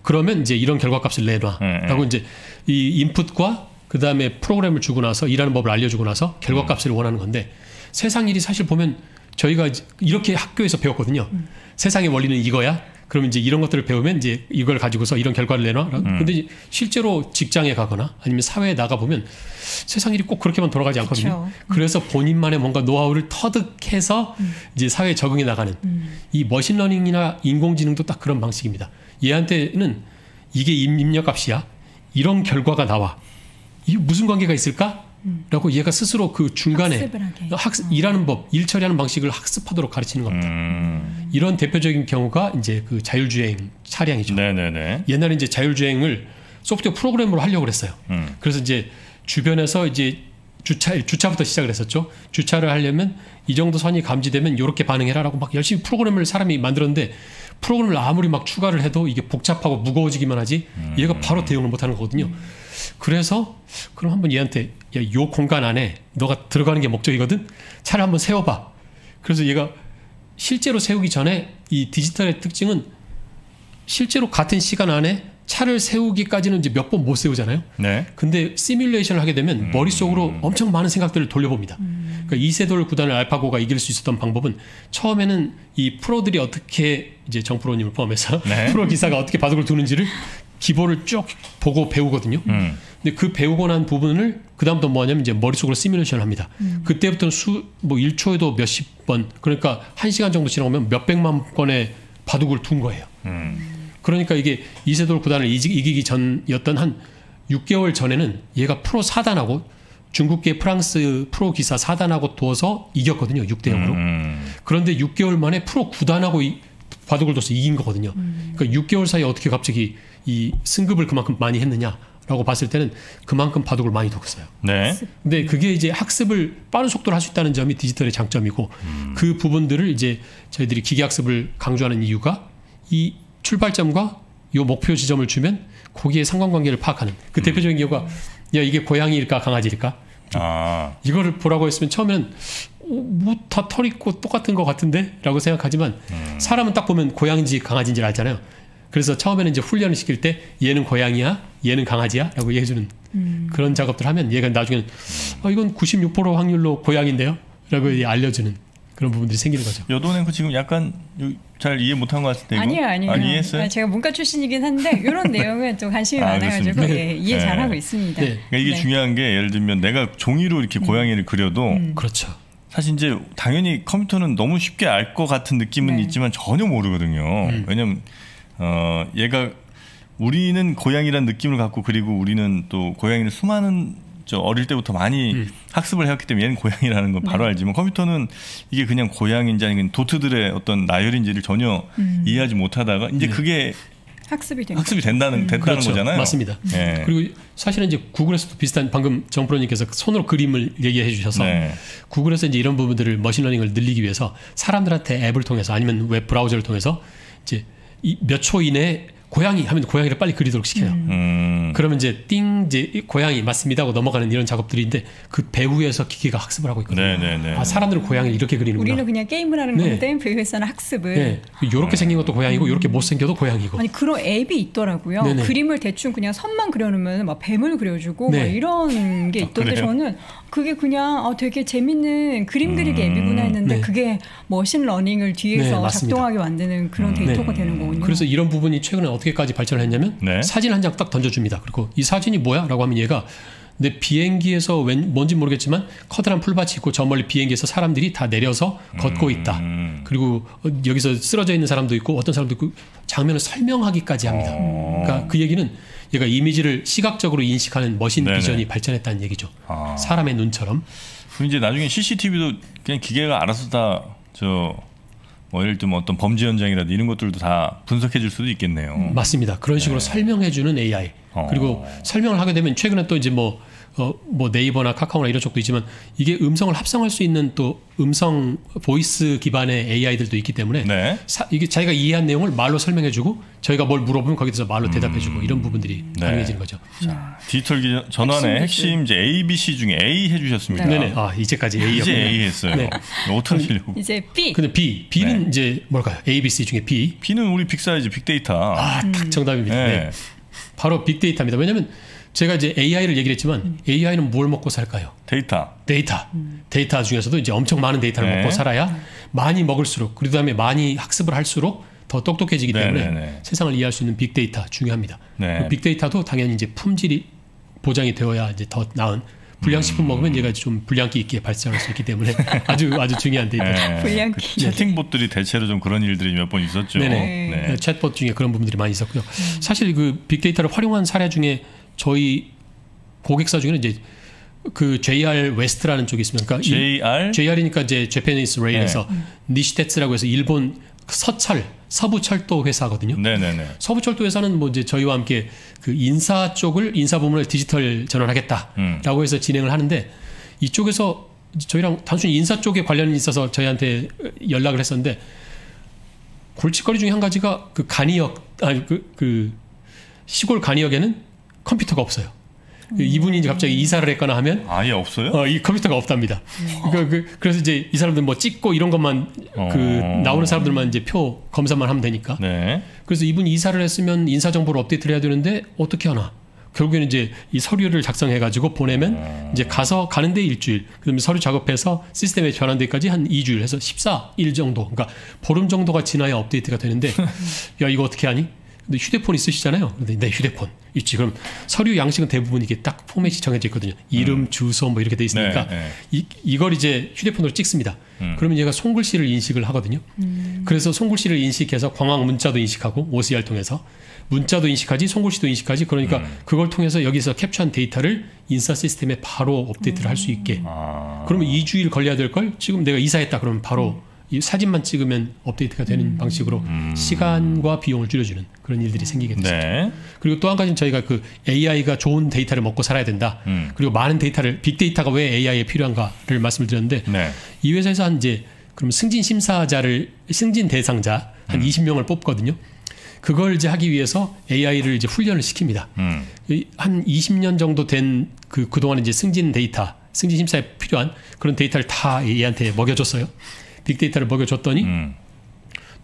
그러면 이제 이런 결과값을 내놔라고 네. 이제 이 인풋과 그 다음에 프로그램을 주고 나서 일하는 법을 알려주고 나서 결과값을 음. 원하는 건데, 세상 일이 사실 보면 저희가 이렇게 학교에서 배웠거든요. 음. 세상의 원리는 이거야. 그러면 이제 이런 것들을 배우면 이제 이걸 가지고서 이런 결과를 내놔. 음. 근데 실제로 직장에 가거나 아니면 사회에 나가보면 세상 일이 꼭 그렇게만 돌아가지 않거든요. 그쵸. 그래서 본인만의 뭔가 노하우를 터득해서 음. 이제 사회에 적응해 나가는 음. 이 머신러닝이나 인공지능도 딱 그런 방식입니다. 얘한테는 이게 입력값이야. 이런 결과가 나와. 이게 무슨 관계가 있을까? 음. 라고 얘가 스스로 그 중간에 학습, 어. 일하는 법, 일 처리하는 방식을 학습하도록 가르치는 겁니다. 음. 이런 대표적인 경우가 이제 그 자율주행 차량이죠. 네네네. 옛날에 이제 자율주행을 소프트웨어 프로그램으로 하려고 했어요. 음. 그래서 이제 주변에서 이제 주차, 주차부터 시작을 했었죠. 주차를 하려면 이 정도 선이 감지되면 이렇게 반응해라라고 막 열심히 프로그램을 사람이 만들었는데, 프로그램을 아무리 막 추가를 해도 이게 복잡하고 무거워지기만 하지 음. 얘가 바로 대응을 못하는 거거든요. 음. 그래서 그럼 한번 얘한테 야, 요 공간 안에 너가 들어가는 게 목적이거든. 차를 한번 세워봐. 그래서 얘가 실제로 세우기 전에, 이 디지털의 특징은 실제로 같은 시간 안에 차를 세우기까지는 이제 몇 번 못 세우잖아요. 네. 근데 시뮬레이션을 하게 되면 음. 머릿속으로 엄청 많은 생각들을 돌려봅니다. 음. 그러니까 이세돌 구단을 알파고가 이길 수 있었던 방법은, 처음에는 이 프로들이 어떻게 이제 정프로님을 포함해서 네. 프로 기사가 어떻게 바둑을 두는지를 기보를 쭉 보고 배우거든요. 음. 근데 그 배우고 난 부분을 그다음부터 뭐 하냐면 이제 머릿속으로 시뮬레이션을 합니다. 음. 그때부터는 수, 뭐 일 초에도 몇십 번, 그러니까 한 시간 정도 지나면 몇백만 건의 바둑을 둔 거예요. 음. 그러니까 이게 이세돌 구단을 이기기 전이었던 한 육 개월 전에는 얘가 프로 사 단하고 중국계 프랑스 프로 기사 사 단하고 둬서 이겼거든요. 육 대 영으로. 음. 그런데 육 개월 만에 프로 구 단하고 이, 바둑을 둬서 이긴 거거든요. 음. 그러니까 육 개월 사이에 어떻게 갑자기 이 승급을 그만큼 많이 했느냐라고 봤을 때는 그만큼 바둑을 많이 뒀어요. 네. 근데 그게 이제 학습을 빠른 속도로 할 수 있다는 점이 디지털의 장점이고, 음. 그 부분들을 이제 저희들이 기계학습을 강조하는 이유가 이 출발점과 요 목표 지점을 주면 거기에 상관관계를 파악하는 그 음. 대표적인 경우가, 야 이게 고양이일까 강아지일까? 아. 이거를 보라고 했으면 처음에는 뭐 다 털 있고 똑같은 것 같은데? 라고 생각하지만 음. 사람은 딱 보면 고양인지 강아지인지 알잖아요. 그래서 처음에는 이제 훈련을 시킬 때 얘는 고양이야, 얘는 강아지야 라고 얘기해주는 음. 그런 작업들 하면 얘가 나중에는 어, 이건 구십육 퍼센트 확률로 고양인데요? 라고 알려주는 그런 부분들이 생기는 거죠. 여도은 앵커 지금 약간 잘 이해 못한 것 같은데. 아니요, 아니요. 아, 이해했어요? 제가 문과 출신이긴 한데 이런 내용은 좀 관심이 아, 많아가지고 네. 예, 이해 네. 잘하고 있습니다. 네. 그러니까 이게 네. 중요한 게 예를 들면 내가 종이로 이렇게 음. 고양이를 그려도 음. 그렇죠. 사실 이제 당연히 컴퓨터는 너무 쉽게 알 것 같은 느낌은 네. 있지만 전혀 모르거든요. 음. 왜냐면 어, 얘가 우리는 고양이란 느낌을 갖고 그리고 우리는 또 고양이를 수많은 저 어릴 때부터 많이 음. 학습을 해왔기 때문에 얘는 고양이라는 걸 바로 네. 알지만 컴퓨터는 이게 그냥 고양이인지 아니면 도트들의 어떤 나열인지를 전혀 음. 이해하지 못하다가 이제 네. 그게 학습이, 학습이 된다는, 음. 됐다는 그렇죠. 거잖아요. 맞습니다. 네. 그리고 사실은 이제 구글에서도 비슷한 방금 정프로님께서 손으로 그림을 얘기해 주셔서 네. 구글에서 이제 이런 부분들을 머신러닝을 늘리기 위해서 사람들한테 앱을 통해서 아니면 웹 브라우저를 통해서 이제 몇 초 이내에 고양이 하면 고양이를 빨리 그리도록 시켜요. 음. 그러면 이제 띵 이제 고양이 맞습니다 하고 넘어가는 이런 작업들인데 그 배후에서 기계가 학습을 하고 있거든요. 네네네. 아, 사람들은 고양이를 이렇게 그리는구나. 우리는 그냥 게임을 하는 네. 건데 배후에서는 학습을. 네. 이렇게 생긴 것도 고양이고 이렇게 음. 못생겨도 고양이고. 아니 그런 앱이 있더라고요. 네네. 그림을 대충 그냥 선만 그려놓으면 막 뱀을 그려주고 네. 막 이런 게 있던데 아, 저는 그게 그냥 아, 되게 재밌는 그림 그리기 음. 앱이구나 했는데 네. 그게 머신러닝을 뒤에서 네, 작동하게 만드는 그런 데이터가 네. 되는 거군요. 그래서 이런 부분이 최근에 어떻게까지 발전을 했냐면 네. 사진 한 장 딱 던져줍니다. 그리고 이 사진이 뭐야? 라고 하면 얘가 내 비행기에서 왠, 뭔지 모르겠지만 커다란 풀밭이 있고 저 멀리 비행기에서 사람들이 다 내려서 걷고 있다. 음. 그리고 여기서 쓰러져 있는 사람도 있고 어떤 사람도 있고 장면을 설명하기까지 합니다. 어. 그러니까 그 얘기는 얘가 이미지를 시각적으로 인식하는 머신 네네. 비전이 발전했다는 얘기죠. 아. 사람의 눈처럼. 그럼 이제 나중에 씨씨티비도 그냥 기계가 알아서 다 저 뭐 예를 들면 어떤 범죄 현장이라든지 이런 것들도 다 분석해 줄 수도 있겠네요. 음, 맞습니다. 그런 식으로 네. 설명해 주는 에이아이. 어. 그리고 설명을 하게 되면 최근에 또 이제 뭐, 어, 뭐 네이버나 카카오나 이런 쪽도 있지만 이게 음성을 합성할 수 있는 또 음성 보이스 기반의 에이아이들도 있기 때문에 네. 사, 이게 자기가 이해한 내용을 말로 설명해 주고 저희가 뭘 물어보면 거기에 대해서 말로 대답해 주고 음. 이런 부분들이 네. 가능해지는 거죠. 자, 디지털 전환의 핵심, 핵심 이제 에이비씨 중에 에이 해주셨습니다. 네. 네네. 아, 이제까지 A였군요. 이제 A 했어요. 네. 어떡하시려고. 이제 B. 근데 B. B는 네. 이제 뭘까요? 에이비씨 중에 B. B는 우리 빅사이즈 빅데이터. 아, 음. 딱 정답입니다. 네. 네. 바로 빅데이터입니다. 왜냐하면 제가 이제 에이아이를 얘기를 했지만 음. 에이아이는 뭘 먹고 살까요? 데이터. 데이터. 음. 데이터 중에서도 이제 엄청 많은 데이터를 네. 먹고 살아야 많이 먹을수록 그리고 다음에 많이 학습을 할수록 더 똑똑해지기 때문에 네네네. 세상을 이해할 수 있는 빅데이터 중요합니다. 네. 빅데이터도 당연히 이제 품질이 보장이 되어야 이제 더 나은. 불량식품 음. 먹으면 얘가 좀 불량기 있게 발생할 수 있기 때문에 아주 아주 중요한 데이터. 불량기. 그 채팅봇들이 대체로 좀 그런 일들이 몇 번 있었죠. 네네. 네. 챗봇 중에 그런 부분들이 많이 있었고요. 음. 사실 그 빅데이터를 활용한 사례 중에 저희 고객사 중에는 이제 그 제이알 웨스트라는 쪽이 있습니다. 그러니까 제이알 제이알이니까 이제 재패니스 레일에서 네. 니시테츠라고 해서 일본 서철 서부철도 회사거든요. 네네네. 서부철도 회사는 뭐 이제 저희와 함께 그 인사 쪽을 인사 부문을 디지털 전환하겠다라고 음. 해서 진행을 하는데 이쪽에서 저희랑 단순히 인사 쪽에 관련이 있어서 저희한테 연락을 했었는데 골칫거리 중에 한 가지가 그 간이역 아니 그, 그 시골 간이역에는 컴퓨터가 없어요. 이분이 이제 갑자기 이사를 했거나 하면 아예 없어요? 어, 이 컴퓨터가 없답니다. 그러니까 그, 그래서 이제 이 사람들 뭐 찍고 이런 것만 어... 그 나오는 사람들만 이제 표 검사만 하면 되니까. 네. 그래서 이분이 이사를 했으면 인사 정보를 업데이트를 해야 되는데 어떻게 하나? 결국에는 이제 이 서류를 작성해가지고 보내면 음... 이제 가서 가는데 일주일, 그다음에 서류 작업해서 시스템에 전환 데까지 한 이 주일 해서 십사 일 정도, 그러니까 보름 정도가 지나야 업데이트가 되는데 야 이거 어떻게 하니? 근데 휴대폰 있으시잖아요. 근데 내 휴대폰 있지. 그럼 서류 양식은 대부분 이게 딱 포맷이 정해져 있거든요. 이름, 음. 주소 뭐 이렇게 돼 있으니까 네, 네. 이, 이걸 이제 휴대폰으로 찍습니다. 음. 그러면 얘가 손글씨를 인식을 하거든요. 음. 그래서 손글씨를 인식해서 광학 문자도 인식하고 오씨알 통해서 문자도 인식하지 손글씨도 인식하지. 그러니까 음. 그걸 통해서 여기서 캡처한 데이터를 인사 시스템에 바로 업데이트를 음. 할 수 있게. 아. 그러면 이 주일 걸려야 될 걸 지금 내가 이사했다 그러면 바로 음. 이 사진만 찍으면 업데이트가 되는 음. 방식으로 음. 시간과 비용을 줄여주는 그런 일들이 생기게 됐습니다. 네. 그리고 또 한 가지는 저희가 그 에이아이가 좋은 데이터를 먹고 살아야 된다. 음. 그리고 많은 데이터를 빅데이터가 왜 에이아이에 필요한가를 말씀을 드렸는데 네. 이 회사에서 한 이제 그럼 승진 심사자를 승진 대상자 한 음. 이십 명을 뽑거든요. 그걸 이제 하기 위해서 에이아이를 이제 훈련을 시킵니다. 음. 한 이십 년 정도 된 그 그동안 이제 승진 데이터, 승진 심사에 필요한 그런 데이터를 다 얘한테 먹여줬어요. 빅데이터를 먹여줬더니 음.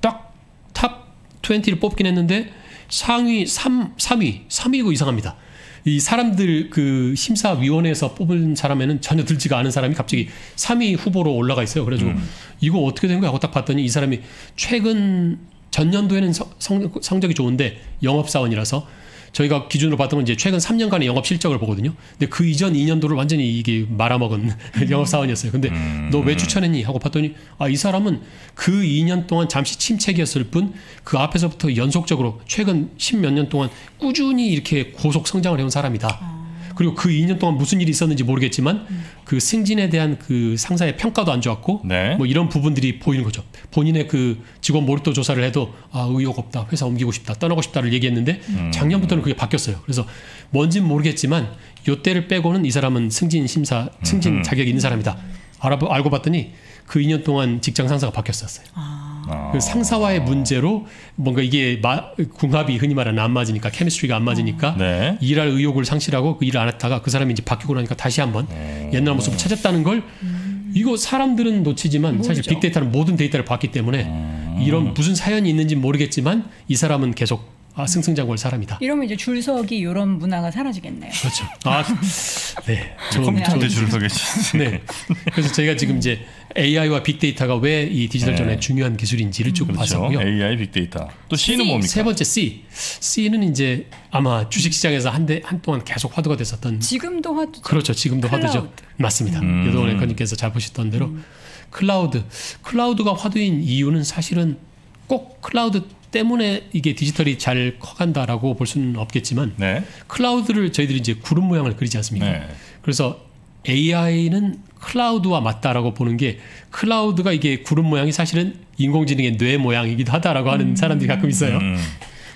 딱 탑 이십를 뽑긴 했는데 상위 삼, 삼 위, 삼 위고 이상합니다. 이 사람들 그 심사위원회에서 뽑은 사람에는 전혀 들지가 않은 사람이 갑자기 삼 위 후보로 올라가 있어요. 그래가지고 음. 이거 어떻게 된 거야 하고 딱 봤더니 이 사람이 최근 전년도에는 성, 성, 성적이 좋은데 영업사원이라서 저희가 기준으로 봤던 건 이제 최근 삼 년간의 영업 실적을 보거든요. 근데 그 이전 이 년도를 완전히 이게 말아먹은 영업사원이었어요. 근데 너 왜 추천했니? 하고 봤더니 아, 이 사람은 그 이 년 동안 잠시 침체기였을 뿐 그 앞에서부터 연속적으로 최근 십몇 년 동안 꾸준히 이렇게 고속 성장을 해온 사람이다. 그리고 그 이 년 동안 무슨 일이 있었는지 모르겠지만 음. 그 승진에 대한 그 상사의 평가도 안 좋았고 네. 뭐 이런 부분들이 보이는 거죠. 본인의 그 직원 몰입도 조사를 해도 아, 의욕 없다, 회사 옮기고 싶다, 떠나고 싶다를 얘기했는데 음. 작년부터는 그게 바뀌었어요. 그래서 뭔진 모르겠지만 요때를 빼고는 이 사람은 승진 심사, 승진 음. 자격이 있는 사람이다. 알아, 알고 봤더니 그 이 년 동안 직장 상사가 바뀌었었어요. 아. 그 상사와의 문제로 뭔가 이게 마, 궁합이 흔히 말하는 안 맞으니까 케미스트리가 안 맞으니까 네. 일할 의욕을 상실하고 그 일을 안 했다가 그 사람이 이제 바뀌고 나니까 다시 한번 음. 옛날 모습을 찾았다는 걸 음. 이거 사람들은 놓치지만 모르죠. 사실 빅데이터는 모든 데이터를 봤기 때문에 음. 이런 무슨 사연이 있는지 모르겠지만 이 사람은 계속 아, 승승장구할 사람이다. 이러면 이제 줄서기 이런 문화가 사라지겠네요. 그렇죠. 아, 네. 저, 컴퓨터인데 줄서기. 네. 그래서 저희가 지금 이제 에이아이와 빅데이터가 왜 이 디지털 전환의 네. 중요한 기술인지를 쭉 그렇죠. 봤었고요. 에이아이, 빅데이터. 또 C는 뭡니까? 세 번째 C. C는 이제 아마 주식시장에서 한데 한동안 계속 화두가 됐었던. 지금도 화두죠. 그렇죠. 지금도 클라우드. 화두죠. 맞습니다. 음. 여도은 앵커님께서 잘 보셨던 대로 음. 클라우드. 클라우드가 화두인 이유는 사실은 꼭 클라우드 때문에 이게 디지털이 잘 커간다라고 볼 수는 없겠지만 네. 클라우드를 저희들이 이제 구름 모양을 그리지 않습니까? 네. 그래서 에이아이는 클라우드와 맞다라고 보는 게 클라우드가 이게 구름 모양이 사실은 인공지능의 뇌 모양이기도 하다라고 하는 음. 사람들이 가끔 있어요. 음.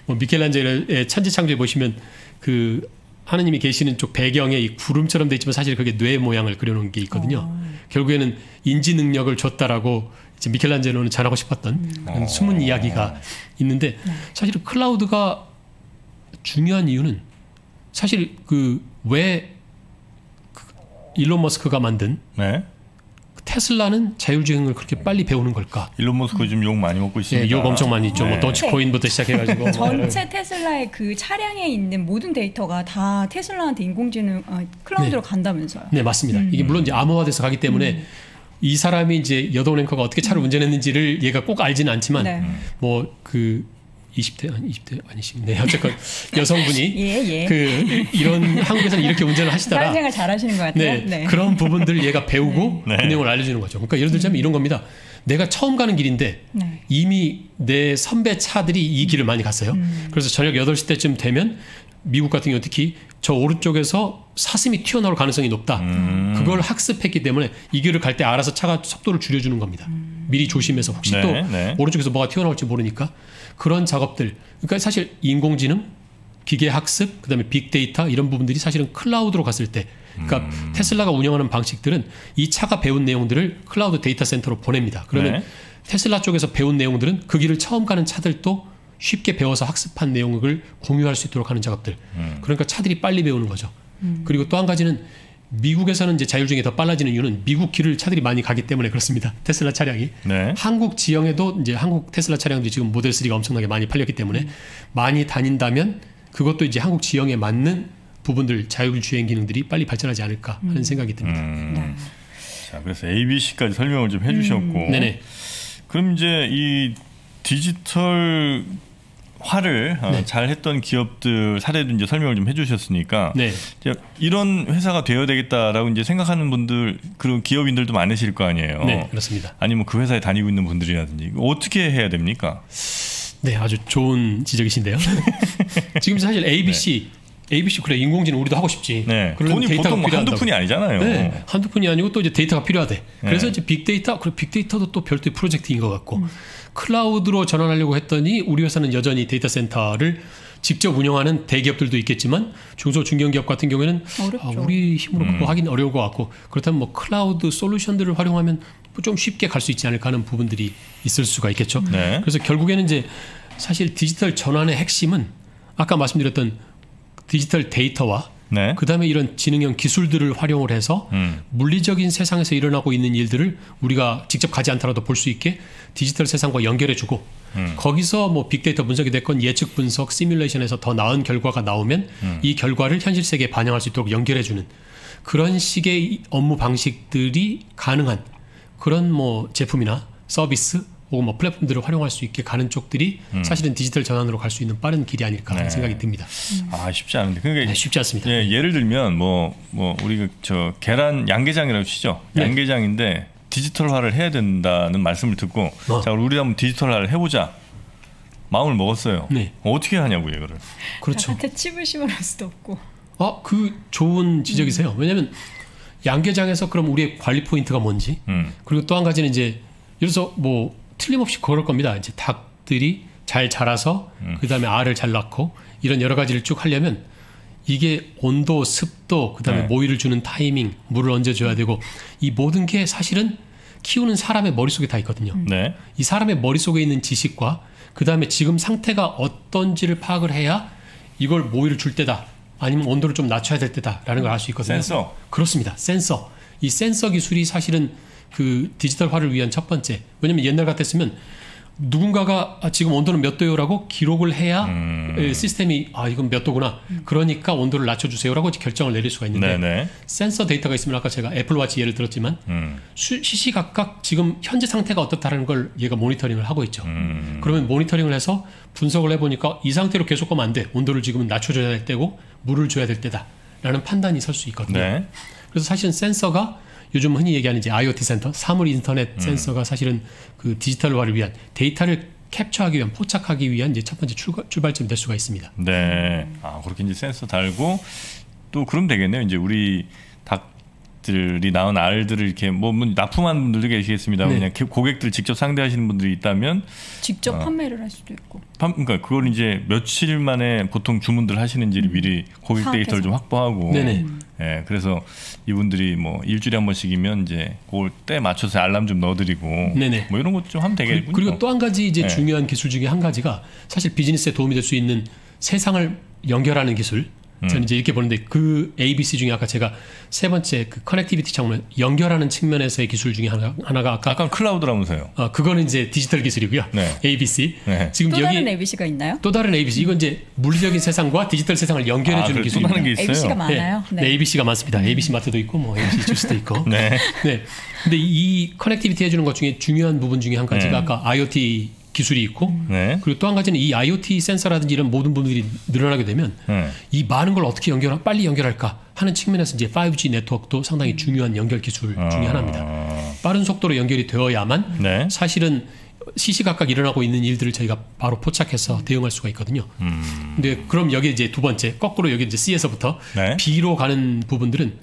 뭐 미켈란젤로의 천지창조에 보시면 그 하느님이 계시는 쪽 배경에 이 구름처럼 돼 있지만 사실 그게 뇌 모양을 그려놓은 게 있거든요. 어. 결국에는 인지 능력을 줬다라고 미켈란젤로는 잘하고 싶었던 음. 그런 숨은 이야기가 있는데 사실은 클라우드가 중요한 이유는 사실 그 왜 그 일론 머스크가 만든 네. 테슬라는 자율주행을 그렇게 빨리 배우는 걸까? 일론 머스크 지금 욕 많이 먹고 있습니다. 네, 욕 엄청 많이 있죠. 네. 뭐 도치코인부터 시작해가지고 전체 테슬라의 그 차량에 있는 모든 데이터가 다 테슬라한테 인공지능 아, 클라우드로 네. 간다면서요? 네, 맞습니다. 음. 이게 물론 이제 암호화돼서 가기 때문에 음. 이 사람이 이제 여도은 앵커가 어떻게 차를 운전했는지를 얘가 꼭 알지는 않지만 네. 뭐 그 이십 대 아니 이십 대 아니시네 어쨌건 여성분이 예, 예. 그 이런 한국에서는 이렇게 운전을 하시더라. 사회생활 잘하시는 것 같아요. 네, 네. 그런 부분들 얘가 배우고 네. 그 내용을 알려주는 거죠. 그러니까 예를 들자면 음. 이런 겁니다. 내가 처음 가는 길인데 네. 이미 내 선배 차들이 이 길을 많이 갔어요. 음. 그래서 저녁 여덟 시 때쯤 되면 미국 같은 경우 특히 저 오른쪽에서 사슴이 튀어나올 가능성이 높다. 음. 그걸 학습했기 때문에 이 길을 갈 때 알아서 차가 속도를 줄여주는 겁니다. 음. 미리 조심해서 혹시 네, 또 네. 오른쪽에서 뭐가 튀어나올지 모르니까 그런 작업들. 그러니까 사실 인공지능, 기계학습, 그다음에 빅데이터 이런 부분들이 사실은 클라우드로 갔을 때 그러니까 음. 테슬라가 운영하는 방식들은 이 차가 배운 내용들을 클라우드 데이터 센터로 보냅니다. 그러면 네. 테슬라 쪽에서 배운 내용들은 그 길을 처음 가는 차들도 쉽게 배워서 학습한 내용을 공유할 수 있도록 하는 작업들. 음. 그러니까 차들이 빨리 배우는 거죠. 음. 그리고 또 한 가지는 미국에서는 이제 자율주행이 더 빨라지는 이유는 미국 길을 차들이 많이 가기 때문에 그렇습니다. 테슬라 차량이. 네. 한국 지형에도 이제 한국 테슬라 차량들이 지금 모델삼이 엄청나게 많이 팔렸기 때문에 음. 많이 다닌다면 그것도 이제 한국 지형에 맞는 부분들 자율주행 기능들이 빨리 발전하지 않을까 하는 음. 생각이 듭니다. 음. 네. 자, 그래서 에이비씨까지 설명을 좀 해주셨고. 음. 네네. 그럼 이제 이 디지털 화를 네. 잘했던 기업들 사례도 이제 설명을 좀 해주셨으니까 네. 이런 회사가 되어야 되겠다라고 이제 생각하는 분들 그런 기업인들도 많으실 거 아니에요. 네, 그렇습니다. 아니면 그 회사에 다니고 있는 분들이라든지 어떻게 해야 됩니까? 네, 아주 좋은 지적이신데요. 지금 사실 에이비씨 네. 에이비씨 그래 인공지능 우리도 하고 싶지. 네. 돈이 보통 뭐 한두 푼이 아니잖아요. 네. 한두 푼이 아니고 또 이제 데이터가 필요하대. 그래서 네. 이제 빅데이터 그리고 빅데이터도 또 별도의 프로젝트인 것 같고 음. 클라우드로 전환하려고 했더니 우리 회사는 여전히 데이터 센터를 직접 운영하는 대기업들도 있겠지만 중소 중견기업 같은 경우에는 아, 우리 힘으로 음. 그거 하긴 어려울 것 같고 그렇다면 뭐 클라우드 솔루션들을 활용하면 좀 쉽게 갈 수 있지 않을까 하는 부분들이 있을 수가 있겠죠. 네. 그래서 결국에는 이제 사실 디지털 전환의 핵심은 아까 말씀드렸던 디지털 데이터와 네. 그다음에 이런 지능형 기술들을 활용을 해서 음. 물리적인 세상에서 일어나고 있는 일들을 우리가 직접 가지 않더라도 볼 수 있게 디지털 세상과 연결해주고 음. 거기서 뭐 빅데이터 분석이 됐건 예측 분석, 시뮬레이션에서 더 나은 결과가 나오면 음. 이 결과를 현실 세계에 반영할 수 있도록 연결해주는 그런 식의 업무 방식들이 가능한 그런 뭐 제품이나 서비스 혹은 뭐 플랫폼들을 활용할 수 있게 가는 쪽들이 음. 사실은 디지털 전환으로 갈 수 있는 빠른 길이 아닐까 네. 생각이 듭니다. 음. 아 쉽지 않은데. 그러니까 네, 쉽지 않습니다. 예, 예를 들면 뭐 뭐 우리 그 저 계란 양계장이라고 치죠. 네. 양계장인데 디지털화를 해야 된다는 말씀을 듣고 어. 자 우리 한번 디지털화를 해보자. 마음을 먹었어요. 네. 어떻게 하냐고요, 이거를. 그렇죠. 나한테 칩을 심어놓을 수도 없고. 아, 그 좋은 지적이세요. 음. 왜냐하면 양계장에서 그럼 우리의 관리 포인트가 뭔지. 음. 그리고 또 한 가지는 이제 예를 들어서 뭐 틀림없이 그럴 겁니다. 이제 닭들이 잘 자라서 음. 그 다음에 알을 잘 낳고 이런 여러 가지를 쭉 하려면 이게 온도, 습도, 그 다음에 네. 모이를 주는 타이밍, 물을 언제 줘야 되고 이 모든 게 사실은 키우는 사람의 머릿속에 다 있거든요. 음. 네. 이 사람의 머릿속에 있는 지식과 그 다음에 지금 상태가 어떤지를 파악을 해야 이걸 모이를 줄 때다 아니면 온도를 좀 낮춰야 될 때다라는 걸 알 수 있거든요. 센서. 그렇습니다. 센서. 이 센서 기술이 사실은 그 디지털화를 위한 첫 번째. 왜냐면 옛날 같았으면 누군가가 아, 지금 온도는 몇 도요라고 기록을 해야 음. 시스템이 아 이건 몇 도구나 그러니까 온도를 낮춰주세요라고 결정을 내릴 수가 있는데 네네. 센서 데이터가 있으면 아까 제가 애플워치 예를 들었지만 음. 수, 시시각각 지금 현재 상태가 어떻다는 걸 얘가 모니터링을 하고 있죠. 음. 그러면 모니터링을 해서 분석을 해보니까 이 상태로 계속 가면 안 돼. 온도를 지금 낮춰줘야 될 때고 물을 줘야 될 때다 라는 판단이 설 수 있거든요. 네. 그래서 사실은 센서가 요즘 흔히 얘기하는 이제 아이오티 센터, 사물 인터넷 음. 센서가 사실은 그 디지털화를 위한 데이터를 캡처하기 위한, 포착하기 위한 이제 첫 번째 출가, 출발점이 될 수가 있습니다. 네, 아 그렇게 이제 센서 달고 또 그럼 되겠네요. 이제 우리 닭들이 낳은 알들을 이렇게 뭐 납품한 분들도 계시겠습니다. 네. 그냥 고객들 직접 상대하시는 분들이 있다면 직접 어, 판매를 할 수도 있고. 판, 그러니까 그걸 이제 며칠 만에 보통 주문들 하시는지를 음. 미리 고객 파악해서. 데이터를 좀 확보하고. 네네. 음. 예, 그래서 이분들이 뭐 일주일에 한 번씩이면 이제 그걸 때 맞춰서 알람 좀 넣어드리고 네네. 뭐 이런 것 좀 하면 되겠군요. 그리고 또 한 가지 이제 예. 중요한 기술 중에 한 가지가 사실 비즈니스에 도움이 될 수 있는 세상을 연결하는 기술. 음. 저는 이제 이렇게 보는데 그 에이비씨 중에 아까 제가 세 번째 그 커넥티비티 창문 연결하는 측면에서의 기술 중에 하나, 하나가 아까, 아까 클라우드라면서요. 어, 그거는 이제 디지털 기술이고요. 네. 에이비씨. 네. 지금 또 여기 다른 에이비씨가 있나요? 또 다른 에이비씨. 이건 이제 물리적인 세상과 디지털 세상을 연결해 주는 아, 기술입니다. 또 다른 게 있어요? 에이비씨가 많아요. 네. 네. 네, 에이비씨가 많습니다. 에이비씨 마트도 있고 뭐 에이비씨 주스도 있고. 네. 네. 근데 이 커넥티비티 해주는 것 중에 중요한 부분 중에 한 가지가 네. 아까 아이오티 기술이 있고 네. 그리고 또 한 가지는 이 아이오티 센서라든지 이런 모든 분들이 늘어나게 되면 네. 이 많은 걸 어떻게 연결 빨리 연결할까 하는 측면에서 이제 파이브지 네트워크도 상당히 중요한 연결 기술 아... 중에 하나입니다. 빠른 속도로 연결이 되어야만 네. 사실은 시시각각 일어나고 있는 일들을 저희가 바로 포착해서 대응할 수가 있거든요. 음... 근데 그럼 여기 이제 두 번째 거꾸로 여기 이제 C에서부터 네. B로 가는 부분들은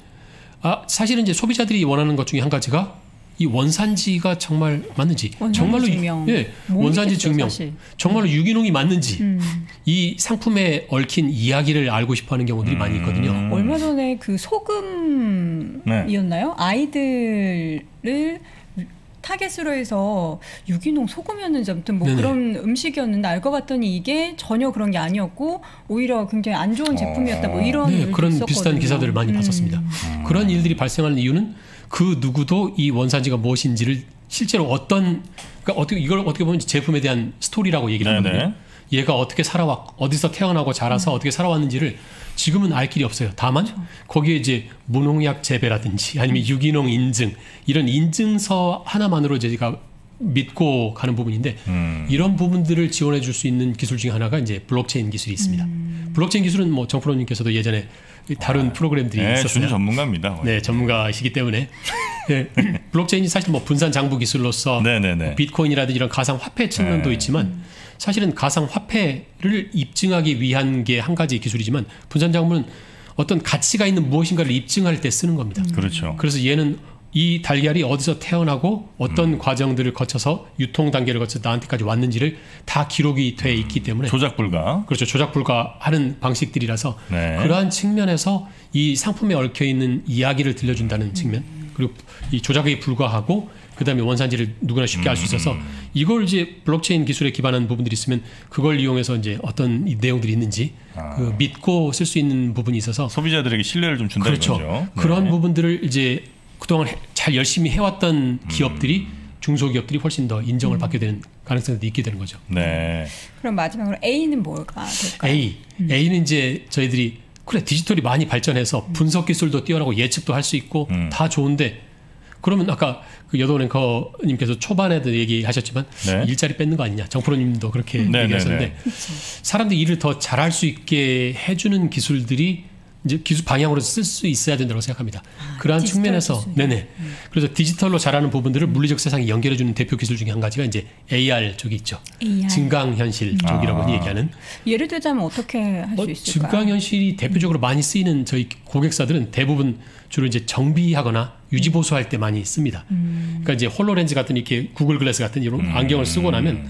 아 사실은 이제 소비자들이 원하는 것 중에 한 가지가 이 원산지가 정말 맞는지, 원산지 정말로 증명. 예, 원산지 있겠죠, 증명, 사실. 정말로 음. 유기농이 맞는지 음. 이 상품에 얽힌 이야기를 알고 싶어하는 경우들이 음. 많이 있거든요. 음. 얼마 전에 그 소금이었나요? 네. 아이들을 타겟으로 해서 유기농 소금이었는지 아무튼 뭐 네네. 그런 음식이었는데 알고 봤더니 이게 전혀 그런 게 아니었고 오히려 굉장히 안 좋은 제품이었다. 뭐 이런 네, 그런 있었거든요. 비슷한 기사들을 많이 음. 봤었습니다. 음. 그런 일들이 발생하는 이유는 그 누구도 이 원산지가 무엇인지를 실제로 어떤 그러니까 어떻게 이걸 어떻게 보면 제품에 대한 스토리라고 얘기를 하거든요. 얘가 어떻게 살아왔 어디서 태어나고 자라서 음. 어떻게 살아왔는지를 지금은 알 길이 없어요. 다만 그렇죠. 거기에 이제 무농약 재배라든지 아니면 유기농 인증 이런 인증서 하나만으로 저희가 믿고 가는 부분인데 음. 이런 부분들을 지원해 줄 수 있는 기술 중에 하나가 이제 블록체인 기술이 있습니다. 음. 블록체인 기술은 뭐 정프로님께서도 예전에 다른 와. 프로그램들이 네, 있었어요. 네, 전문가입니다. 네, 전문가이시기 때문에 네, 블록체인이 사실 뭐 분산 장부 기술로서 네, 네, 네. 비트코인이라든지 이런 가상 화폐 측면도 네. 있지만 사실은 가상 화폐를 입증하기 위한 게 한 가지 기술이지만 분산 장부는 어떤 가치가 있는 무엇인가를 입증할 때 쓰는 겁니다. 음. 그렇죠. 그래서 얘는 이 달걀이 어디서 태어나고 어떤 음. 과정들을 거쳐서 유통 단계를 거쳐서 나한테까지 왔는지를 다 기록이 돼 있기 때문에 조작 불가 그렇죠 조작 불가하는 방식들이라서 네. 그러한 측면에서 이 상품에 얽혀 있는 이야기를 들려준다는 음. 측면 그리고 이 조작에 불과하고 그다음에 원산지를 누구나 쉽게 알 수 있어서 이걸 이제 블록체인 기술에 기반한 부분들이 있으면 그걸 이용해서 이제 어떤 이 내용들이 있는지 아. 그 믿고 쓸 수 있는 부분이 있어서 소비자들에게 신뢰를 좀 준다는 그렇죠. 거죠. 네. 그런 부분들을 이제 그동안 해, 잘 열심히 해왔던 기업들이 음. 중소기업들이 훨씬 더 인정을 음. 받게 되는 가능성도 있게 되는 거죠. 네. 그럼 마지막으로 A는 뭘까? 될까요? A. 음. A는 이제 저희들이 그래 디지털이 많이 발전해서 분석 기술도 뛰어나고 예측도 할 수 있고 음. 다 좋은데 그러면 아까 그 여도은 앵커님께서 초반에도 얘기하셨지만 네. 일자리 뺏는 거 아니냐. 정프로님도 그렇게 음. 얘기하셨는데 사람들이 일을 더 잘할 수 있게 해주는 기술들이 이제 기술 방향으로 쓸 수 있어야 된다고 생각합니다. 아, 그러한 측면에서 기술. 네네. 음. 그래서 디지털로 잘하는 부분들을 물리적 세상에 연결해주는 대표 기술 중에 한 가지가 이제 에이알 쪽이 있죠. 에이알. 증강현실 음. 쪽이라고 아. 얘기하는. 예를 들자면 어떻게 할 수 어, 있을까? 증강현실이 대표적으로 많이 쓰이는 저희 고객사들은 대부분 주로 이제 정비하거나 유지 보수할 때 많이 씁니다. 음. 그러니까 이제 홀로렌즈 같은 이렇게 구글 글래스 같은 이런 음. 안경을 쓰고 나면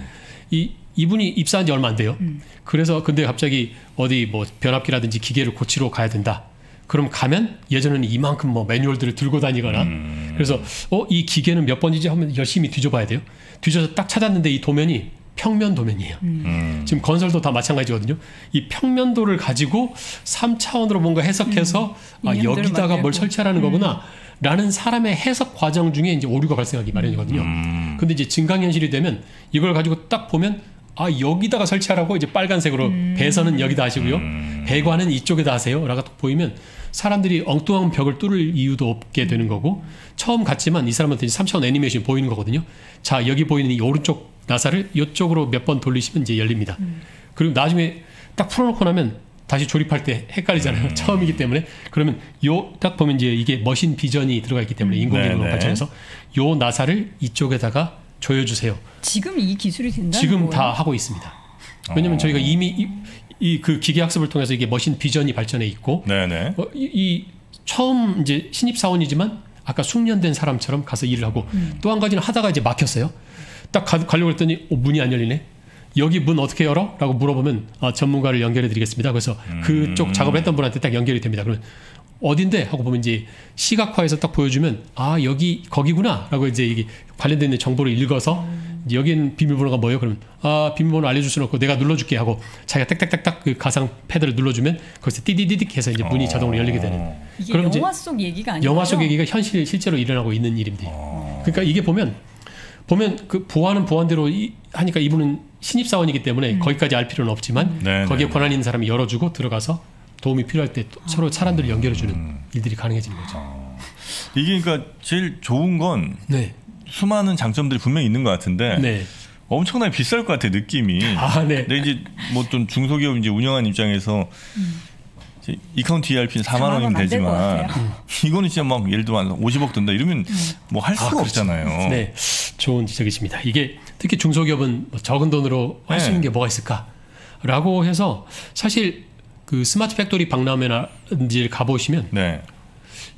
이 이분이 입사한 지 얼마 안 돼요. 음. 그래서 근데 갑자기 어디 뭐 변압기라든지 기계를 고치러 가야 된다. 그럼 가면 예전에는 이만큼 뭐 매뉴얼들을 들고 다니거나 음. 그래서 어, 이 기계는 몇 번이지 하면 열심히 뒤져봐야 돼요. 뒤져서 딱 찾았는데 이 도면이 평면 도면이에요. 음. 지금 건설도 다 마찬가지거든요. 이 평면도를 가지고 삼 차원으로 뭔가 해석해서 음. 아, 여기다가 뭘 설치하라는 음. 거구나. 라는 사람의 해석 과정 중에 이제 오류가 발생하기 마련이거든요. 음. 근데 이제 증강현실이 되면 이걸 가지고 딱 보면 아 여기다가 설치하라고 이제 빨간색으로 음. 배선은 여기다 하시고요. 음. 배관은 이쪽에다 하세요. 라고 보이면 사람들이 엉뚱한 벽을 뚫을 이유도 없게 되는 거고 처음 갔지만 이 사람한테 삼 차원 애니메이션이 보이는 거거든요. 자 여기 보이는 이 오른쪽 나사를 이쪽으로 몇 번 돌리시면 이제 열립니다. 음. 그리고 나중에 딱 풀어놓고 나면 다시 조립할 때 헷갈리잖아요. 음. 처음이기 때문에. 그러면 요 딱 보면 이제 이게 머신 비전이 들어가 있기 때문에 인공지능을 발전해서 요 나사를 이쪽에다가 조여주세요. 지금 이 기술이 된다는 거예요? 지금 다 하고 있습니다. 왜냐하면 어. 저희가 이미 이 그 기계 학습을 통해서 이게 머신 비전이 발전해 있고 네네. 어, 이, 이 처음 이제 신입 사원이지만 아까 숙련된 사람처럼 가서 일을 하고 음. 또 한 가지는 하다가 이제 막혔어요. 딱 가, 가려고 했더니 어, 문이 안 열리네. 여기 문 어떻게 열어? 라고 물어보면 아, 전문가를 연결해 드리겠습니다. 그래서 음. 그쪽 작업을 했던 분한테 딱 연결이 됩니다. 그러면 어딘데? 하고 보면 이제 시각화해서 딱 보여주면 아 여기 거기구나 라고 이제 이게 관련된 정보를 읽어서 음. 여기는 비밀번호가 뭐예요? 그러면 아 비밀번호 알려줄 수는 없고 내가 눌러줄게 하고 자기가 딱딱딱딱 그 가상 패드를 눌러주면 거기서 띠디디딕 해서 이제 문이 자동으로 열리게 되는 이게 그럼 영화 속 얘기가 아니에요? 영화 속 얘기가 현실 실제로 일어나고 있는 일입니다. 어. 그러니까 이게 보면 보면 그 보안은 보안대로 이, 하니까 이분은 신입사원이기 때문에 음. 거기까지 알 필요는 없지만 음. 거기에 권한 있는 사람이 열어주고 들어가서 도움이 필요할 때 아. 서로 사람들을 연결해주는 음. 일들이 가능해지는 거죠. 아. 이게 그러니까 제일 좋은 건 네. 수많은 장점들이 분명히 있는 것 같은데 네. 엄청나게 비쌀 것 같아 느낌이. 아, 네. 근데 이제 뭐 좀 중소기업 이제 운영한 입장에서 음. 이카운트 이알피는 사만 원이면 되지만 이거는 진짜 막 예를 들면 오십억 든다 이러면 음. 뭐 할 수가 아, 없잖아요. 네, 좋은 지적이십니다. 이게 특히 중소기업은 적은 돈으로 할 수 네. 있는 게 뭐가 있을까라고 해서 사실 그 스마트 팩토리 박람회나를 가보시면 네.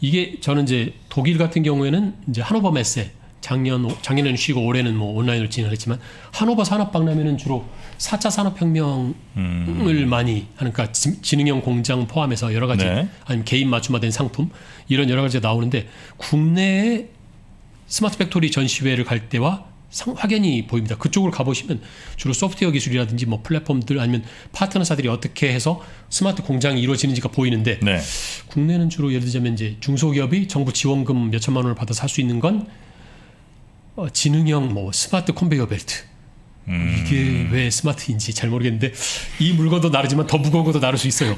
이게 저는 이제 독일 같은 경우에는 이제 하노버 메세 작년, 작년에는 쉬고 올해는 뭐 온라인으로 진행을 했지만 하노버 산업박람회는 주로 사 차 산업혁명을 음. 많이 하는 그러니까 지능형 공장 포함해서 여러 가지 네. 아니면 개인 맞춤화된 상품 이런 여러 가지가 나오는데 국내에 스마트 팩토리 전시회를 갈 때와 상, 확연히 보입니다. 그쪽을 가보시면 주로 소프트웨어 기술이라든지 뭐 플랫폼들 아니면 파트너사들이 어떻게 해서 스마트 공장이 이루어지는지가 보이는데 네. 국내는 주로 예를 들자면 이제 중소기업이 정부 지원금 몇 천만 원을 받아서 할 수 있는 건 어, 지능형 뭐 스마트 컨베이어 벨트 음. 이게 왜 스마트인지 잘 모르겠는데 이 물건도 나르지만 더 무거운 것도 나를 수 있어요. 음.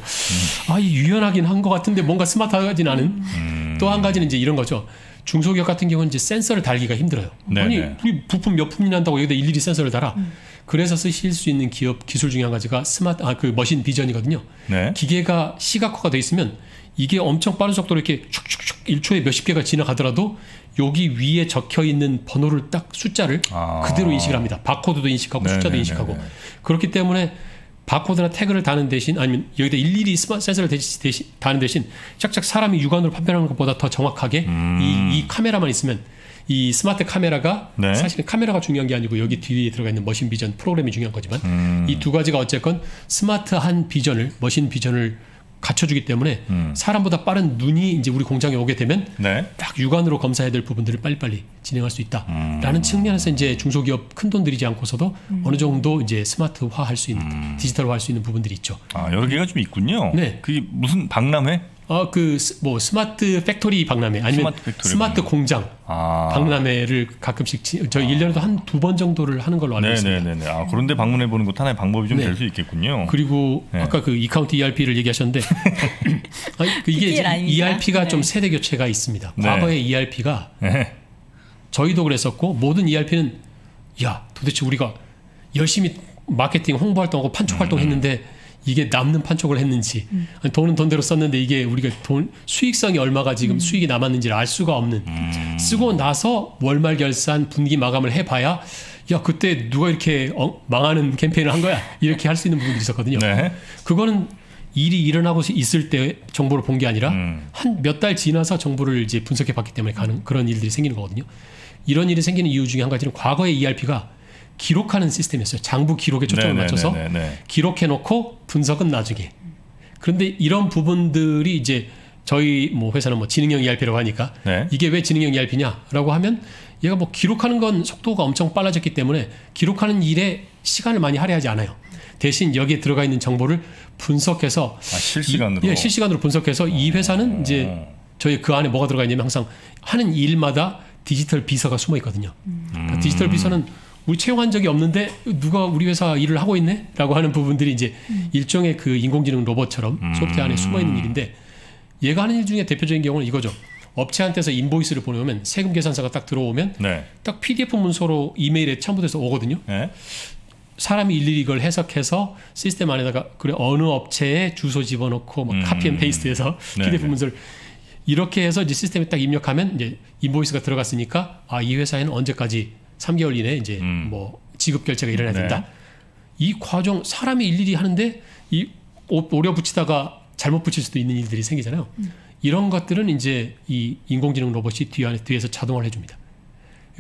아, 이 유연하긴 한 것 같은데 뭔가 스마트하진 않은 음. 또 한 가지는 이제 이런 거죠. 중소기업 같은 경우는 이제 센서를 달기가 힘들어요. 네네. 아니 우리 부품 몇 품이 난다고 여기다 일일이 센서를 달아. 음. 그래서 쓰실 수 있는 기업 기술 중에 한 가지가 스마트 아, 그 머신 비전이거든요. 네. 기계가 시각화가 돼 있으면 이게 엄청 빠른 속도로 이렇게 축축축 일 초에 몇십 개가 지나가더라도 여기 위에 적혀있는 번호를 딱 숫자를 아. 그대로 인식을 합니다. 바코드도 인식하고 네네네네. 숫자도 인식하고 그렇기 때문에 바코드나 태그를 다는 대신 아니면 여기다 일일이 스마트 센서를 대신, 대신, 다는 대신 짝짝 사람이 육안으로 판별하는 것보다 더 정확하게 음. 이, 이 카메라만 있으면 이 스마트 카메라가 네? 사실은 카메라가 중요한 게 아니고 여기 뒤에 들어가 있는 머신 비전 프로그램이 중요한 거지만 음. 이 두 가지가 어쨌건 스마트한 비전을 머신 비전을 갖춰주기 때문에 음. 사람보다 빠른 눈이 이제 우리 공장에 오게 되면 네? 딱 육안으로 검사해야 될 부분들을 빨리빨리 진행할 수 있다라는 음. 측면에서 이제 중소기업 큰 돈 들이지 않고서도 음. 어느 정도 이제 스마트화할 수 있는 음. 디지털화할 수 있는 부분들이 있죠. 아 여러 개가 좀 있군요. 네, 그게 무슨 박람회? 아 그 뭐 스마트 팩토리 박람회 아니면 스마트, 팩토리 스마트 공장 아. 박람회를 가끔씩 저희 아. 일 년에도 한 두 번 정도를 하는 걸로 알고 있습니다. 네네네. 아, 그런데 방문해 보는 것도 하나의 방법이 좀 될 수 네. 있겠군요. 그리고 네. 아까 그 이카운트 이알피를 얘기하셨는데 아니, 그 이게 이알피가 네. 좀 세대 교체가 있습니다. 과거의 네. 이알피가 네. 저희도 그랬었고 모든 이알피는 야 도대체 우리가 열심히 마케팅 홍보활동하고 판촉활동 했는데 이게 남는 판촉을 했는지 음. 돈은 돈대로 썼는데 이게 우리가 돈 수익성이 얼마가 지금 음. 수익이 남았는지를 알 수가 없는 음. 쓰고 나서 월말 결산 분기 마감을 해봐야 야 그때 누가 이렇게 어, 망하는 캠페인을 한 거야 이렇게 할 수 있는 부분들이 있었거든요. 네. 그거는 일이 일어나고 있을 때 정보를 본 게 아니라 음. 한 몇 달 지나서 정보를 이제 분석해 봤기 때문에 가는 그런 일들이 생기는 거거든요. 이런 일이 생기는 이유 중에 한 가지는 과거의 이알피가 기록하는 시스템이었어요. 장부 기록에 초점을 네네, 맞춰서 네네, 네네. 기록해놓고 분석은 나중에. 그런데 이런 부분들이 이제 저희 뭐 회사는 뭐 지능형 이알피라고 하니까 네. 이게 왜 지능형 이알피냐라고 하면 얘가 뭐 기록하는 건 속도가 엄청 빨라졌기 때문에 기록하는 일에 시간을 많이 할애하지 않아요. 대신 여기에 들어가 있는 정보를 분석해서 아, 실시간으로 이, 예, 실시간으로 분석해서 어. 이 회사는 이제 저희 그 안에 뭐가 들어가 있냐면 항상 하는 일마다 디지털 비서가 숨어 있거든요. 음. 그러니까 디지털 비서는 우리 채용한 적이 없는데 누가 우리 회사 일을 하고 있네? 라고 하는 부분들이 이제 음. 일종의 그 인공지능 로봇처럼 음. 소프트웨어 안에 숨어있는 일인데 얘가 하는 일 중에 대표적인 경우는 이거죠. 업체한테서 인보이스를 보내면 세금 계산서가 딱 들어오면 네. 딱 피디에프 문서로 이메일에 첨부돼서 오거든요. 네. 사람이 일일이 이걸 해석해서 시스템 안에다가 그래 어느 업체에 주소 집어넣고 막 음. 카피앤페이스트해서 네. 피디에프 문서를 이렇게 해서 이제 시스템에 딱 입력하면 이제 인보이스가 들어갔으니까 아, 이 회사에는 언제까지 삼 개월 이내 이제 음. 뭐 지급 결제가 일어나야 된다. 네. 이 과정 사람이 일일이 하는데 이 오려 붙이다가 잘못 붙일 수도 있는 일들이 생기잖아요. 음. 이런 것들은 이제 이 인공지능 로봇이 뒤 안에 뒤에서 자동화를 해줍니다.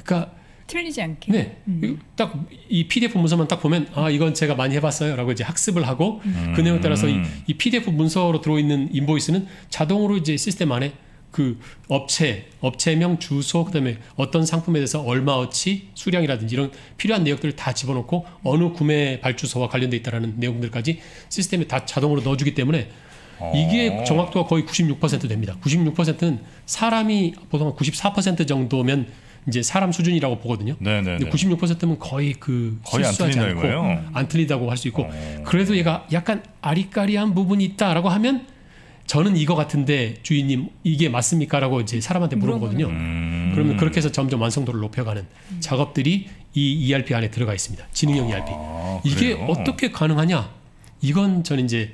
그러니까 틀리지 않게. 네, 음. 딱 이 피디에프 문서만 딱 보면 아 이건 제가 많이 해봤어요라고 이제 학습을 하고 음. 그 내용에 따라서 이, 이 피디에프 문서로 들어있는 인보이스는 자동으로 이제 시스템 안에 그 업체, 업체명, 주소, 그다음에 어떤 상품에 대해서 얼마어치, 수량이라든지 이런 필요한 내역들을 다 집어넣고 어느 구매 발주소와 관련돼 있다라는 내용들까지 시스템에 다 자동으로 넣어주기 때문에 이게 정확도가 거의 구십육 퍼센트 됩니다. 구십육 퍼센트는 사람이 보통 한 구십사 퍼센트 정도면 이제 사람 수준이라고 보거든요. 네네네. 근데 구십육 퍼센트면 거의 그 거의 실수하지 안 틀린다 않고 이거예요? 안 틀리다고 할 수 있고 오. 그래도 얘가 약간 아리까리한 부분이 있다라고 하면. 저는 이거 같은데 주인님 이게 맞습니까? 라고 이제 사람한테 물어보거든요. 음. 그러면 그렇게 해서 점점 완성도를 높여가는 음. 작업들이 이 이알피 안에 들어가 있습니다. 지능형 아, 이알피. 이게 그래요? 어떻게 가능하냐? 이건 저는 이제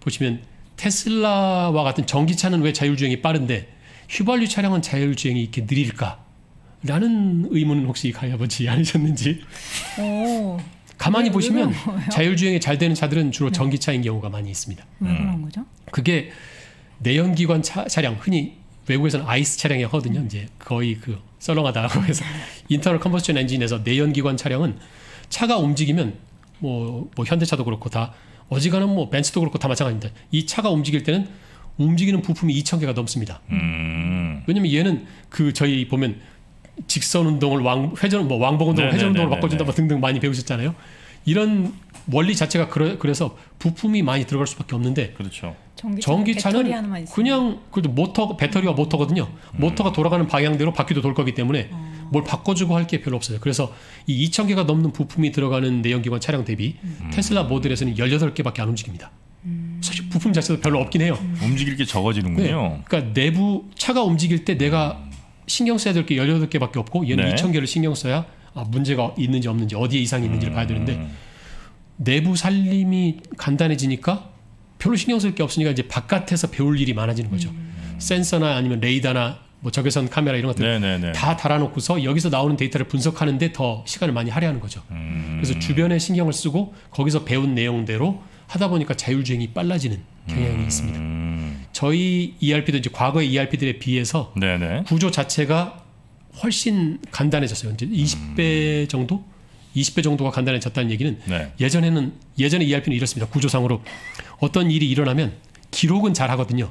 보시면 테슬라와 같은 전기차는 왜 자율주행이 빠른데 휘발유 차량은 자율주행이 이렇게 느릴까? 라는 의문은 혹시 가해보지 않으셨는지. 오. 가만히 보시면 자율주행이 잘 되는 차들은 주로 네. 전기차인 경우가 많이 있습니다. 왜 그런 거죠? 그게 내연기관 차, 차량, 흔히 외국에서는 아이스 차량이라고 하거든요. 음. 이제 거의 그 썰렁하다고 해서 인터널 컴버스천 엔진에서 내연기관 차량은 차가 움직이면 뭐, 뭐 현대차도 그렇고 다 어지간한 뭐 벤츠도 그렇고 다 마찬가지입니다. 이 차가 움직일 때는 움직이는 부품이 이천 개가 넘습니다. 음. 왜냐면 얘는 그 저희 보면 직선 운동을 왕, 회전, 뭐 왕복 운동을 회전 운동으로 바꿔준다 뭐 등등 많이 배우셨잖아요. 이런 원리 자체가 그러, 그래서 부품이 많이 들어갈 수밖에 없는데 그렇죠. 전기차는, 전기차는 그냥 그래도 모터 배터리와 모터거든요. 음. 모터가 돌아가는 방향대로 바퀴도 돌 거기 때문에 어. 뭘 바꿔주고 할 게 별로 없어요. 그래서 이 이천 개가 넘는 부품이 들어가는 내연기관 차량 대비 음. 테슬라 모델에서는 열여덟 개밖에 안 움직입니다. 음. 사실 부품 자체도 별로 없긴 해요. 음. 움직일 게 적어지는군요. 네. 그러니까 내부 차가 움직일 때 내가 음. 신경 써야 될 게 열여덟 개밖에 없고 얘는 네. 이천 개를 신경 써야 아, 문제가 있는지 없는지 어디에 이상이 있는지를 음. 봐야 되는데 내부 살림이 간단해지니까 별로 신경 쓸 게 없으니까 이제 바깥에서 배울 일이 많아지는 거죠. 음. 센서나 아니면 레이더나 뭐 적외선 카메라 이런 것들 네, 네, 네. 다 달아놓고서 여기서 나오는 데이터를 분석하는데 더 시간을 많이 할애하는 거죠. 음. 그래서 주변에 신경을 쓰고 거기서 배운 내용대로 하다 보니까 자율주행이 빨라지는 경향이 음. 있습니다. 저희 이알피도 이제 과거의 이알피들에 비해서 네네. 구조 자체가 훨씬 간단해졌어요. 이제 이십 배 정도? 이십 배 정도가 간단해졌다는 얘기는 네. 예전에는, 예전에 이알피는 이렇습니다. 구조상으로. 어떤 일이 일어나면 기록은 잘 하거든요.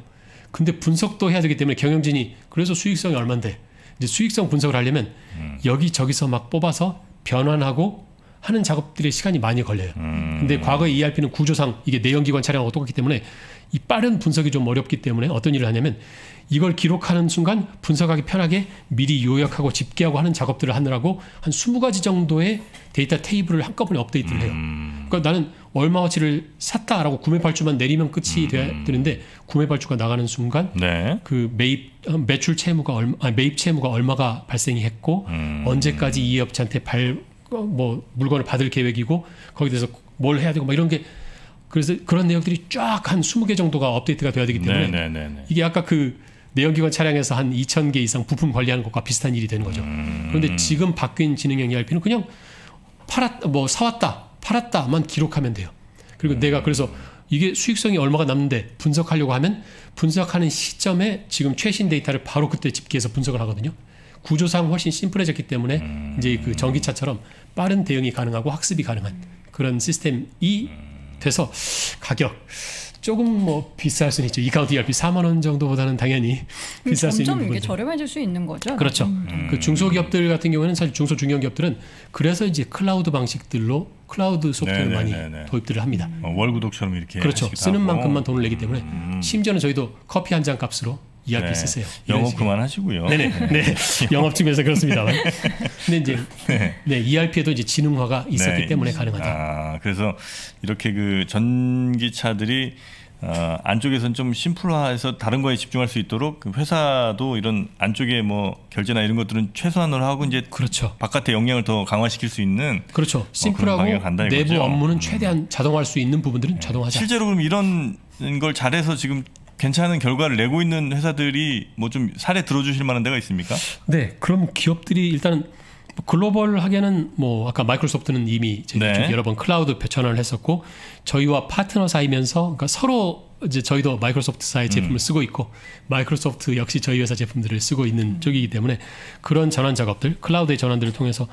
근데 분석도 해야 되기 때문에 경영진이 그래서 수익성이 얼만데 이제 수익성 분석을 하려면 음. 여기저기서 막 뽑아서 변환하고 하는 작업들의 시간이 많이 걸려요. 음. 근데 과거의 이알피는 구조상 이게 내연기관 차량하고 똑같기 때문에 이 빠른 분석이 좀 어렵기 때문에 어떤 일을 하냐면 이걸 기록하는 순간 분석하기 편하게 미리 요약하고 집계하고 하는 작업들을 하느라고 한 스무 가지 정도의 데이터 테이블을 한꺼번에 업데이트를 해요. 그러니까 나는 얼마어치를 샀다라고 구매 발주만 내리면 끝이 음. 돼야 되는데 구매 발주가 나가는 순간 네. 그 매입 매출 채무가 얼마 아니, 매입 채무가 얼마가 발생이 했고 음. 언제까지 이 업체한테 발 뭐 물건을 받을 계획이고 거기에 대해서 뭘 해야 되고 막 이런 게 그래서 그런 내용들이 쫙 한 스무 개 정도가 업데이트가 돼야 되기 때문에 네, 네, 네, 네. 이게 아까 그 내연기관 차량에서 한 이천 개 이상 부품 관리하는 것과 비슷한 일이 되는 거죠. 음. 그런데 지금 바뀐 지능형 이알피는 그냥 팔았 뭐 사왔다 팔았다만 기록하면 돼요. 그리고 음. 내가 그래서 이게 수익성이 얼마가 남는데 분석하려고 하면 분석하는 시점에 지금 최신 데이터를 바로 그때 집계해서 분석을 하거든요. 구조상 훨씬 심플해졌기 때문에 음. 이제 그 전기차처럼 빠른 대응이 가능하고 학습이 가능한 그런 시스템이 돼서 가격 조금 뭐 비쌀 수는 있죠. 이카우트 이알피 사만 원 정도보다는 당연히 비쌀 수 있는 부분. 점점 이게 저렴해질 수 있는 거죠. 그렇죠. 음. 그 중소기업들 같은 경우에는 사실 중소중견기업들은 그래서 이제 클라우드 방식들로 클라우드 소프트웨어를 많이 도입들을 합니다. 어, 월구독처럼 이렇게 그렇죠. 쓰는 하고. 만큼만 돈을 내기 때문에 음. 심지어는 저희도 커피 한 잔 값으로 이알피 네. 쓰세요. 영업 식으로. 그만하시고요. 네네. 네. 네. 영업 측면에서 그렇습니다만. 근데 이제 네. 네 이알피에도 이제 지능화가 있었기 네. 때문에 가능하다. 아 그래서 이렇게 그 전기차들이 어, 안쪽에서는 좀 심플화해서 다른 거에 집중할 수 있도록 그 회사도 이런 안쪽에 뭐 결제나 이런 것들은 최소한으로 하고 이제 그렇죠. 바깥의 역량을 더 강화시킬 수 있는 그렇죠. 심플하고 어, 내부 업무는 최대한 자동화할 수 있는 부분들은 네. 자동화하자. 실제로 그럼 이런 걸 잘해서 지금 괜찮은 결과를 내고 있는 회사들이 뭐 좀 사례 들어주실 만한 데가 있습니까? 네, 그럼 기업들이 일단은 글로벌하게는 뭐 아까 마이크로소프트는 이미 네. 여러 번 클라우드 배천을 했었고 저희와 파트너 사이면서 그러니까 서로 이제 저희도 마이크로소프트사의 제품을 음. 쓰고 있고 마이크로소프트 역시 저희 회사 제품들을 쓰고 있는 쪽이기 때문에 그런 전환 작업들, 클라우드의 전환들을 통해서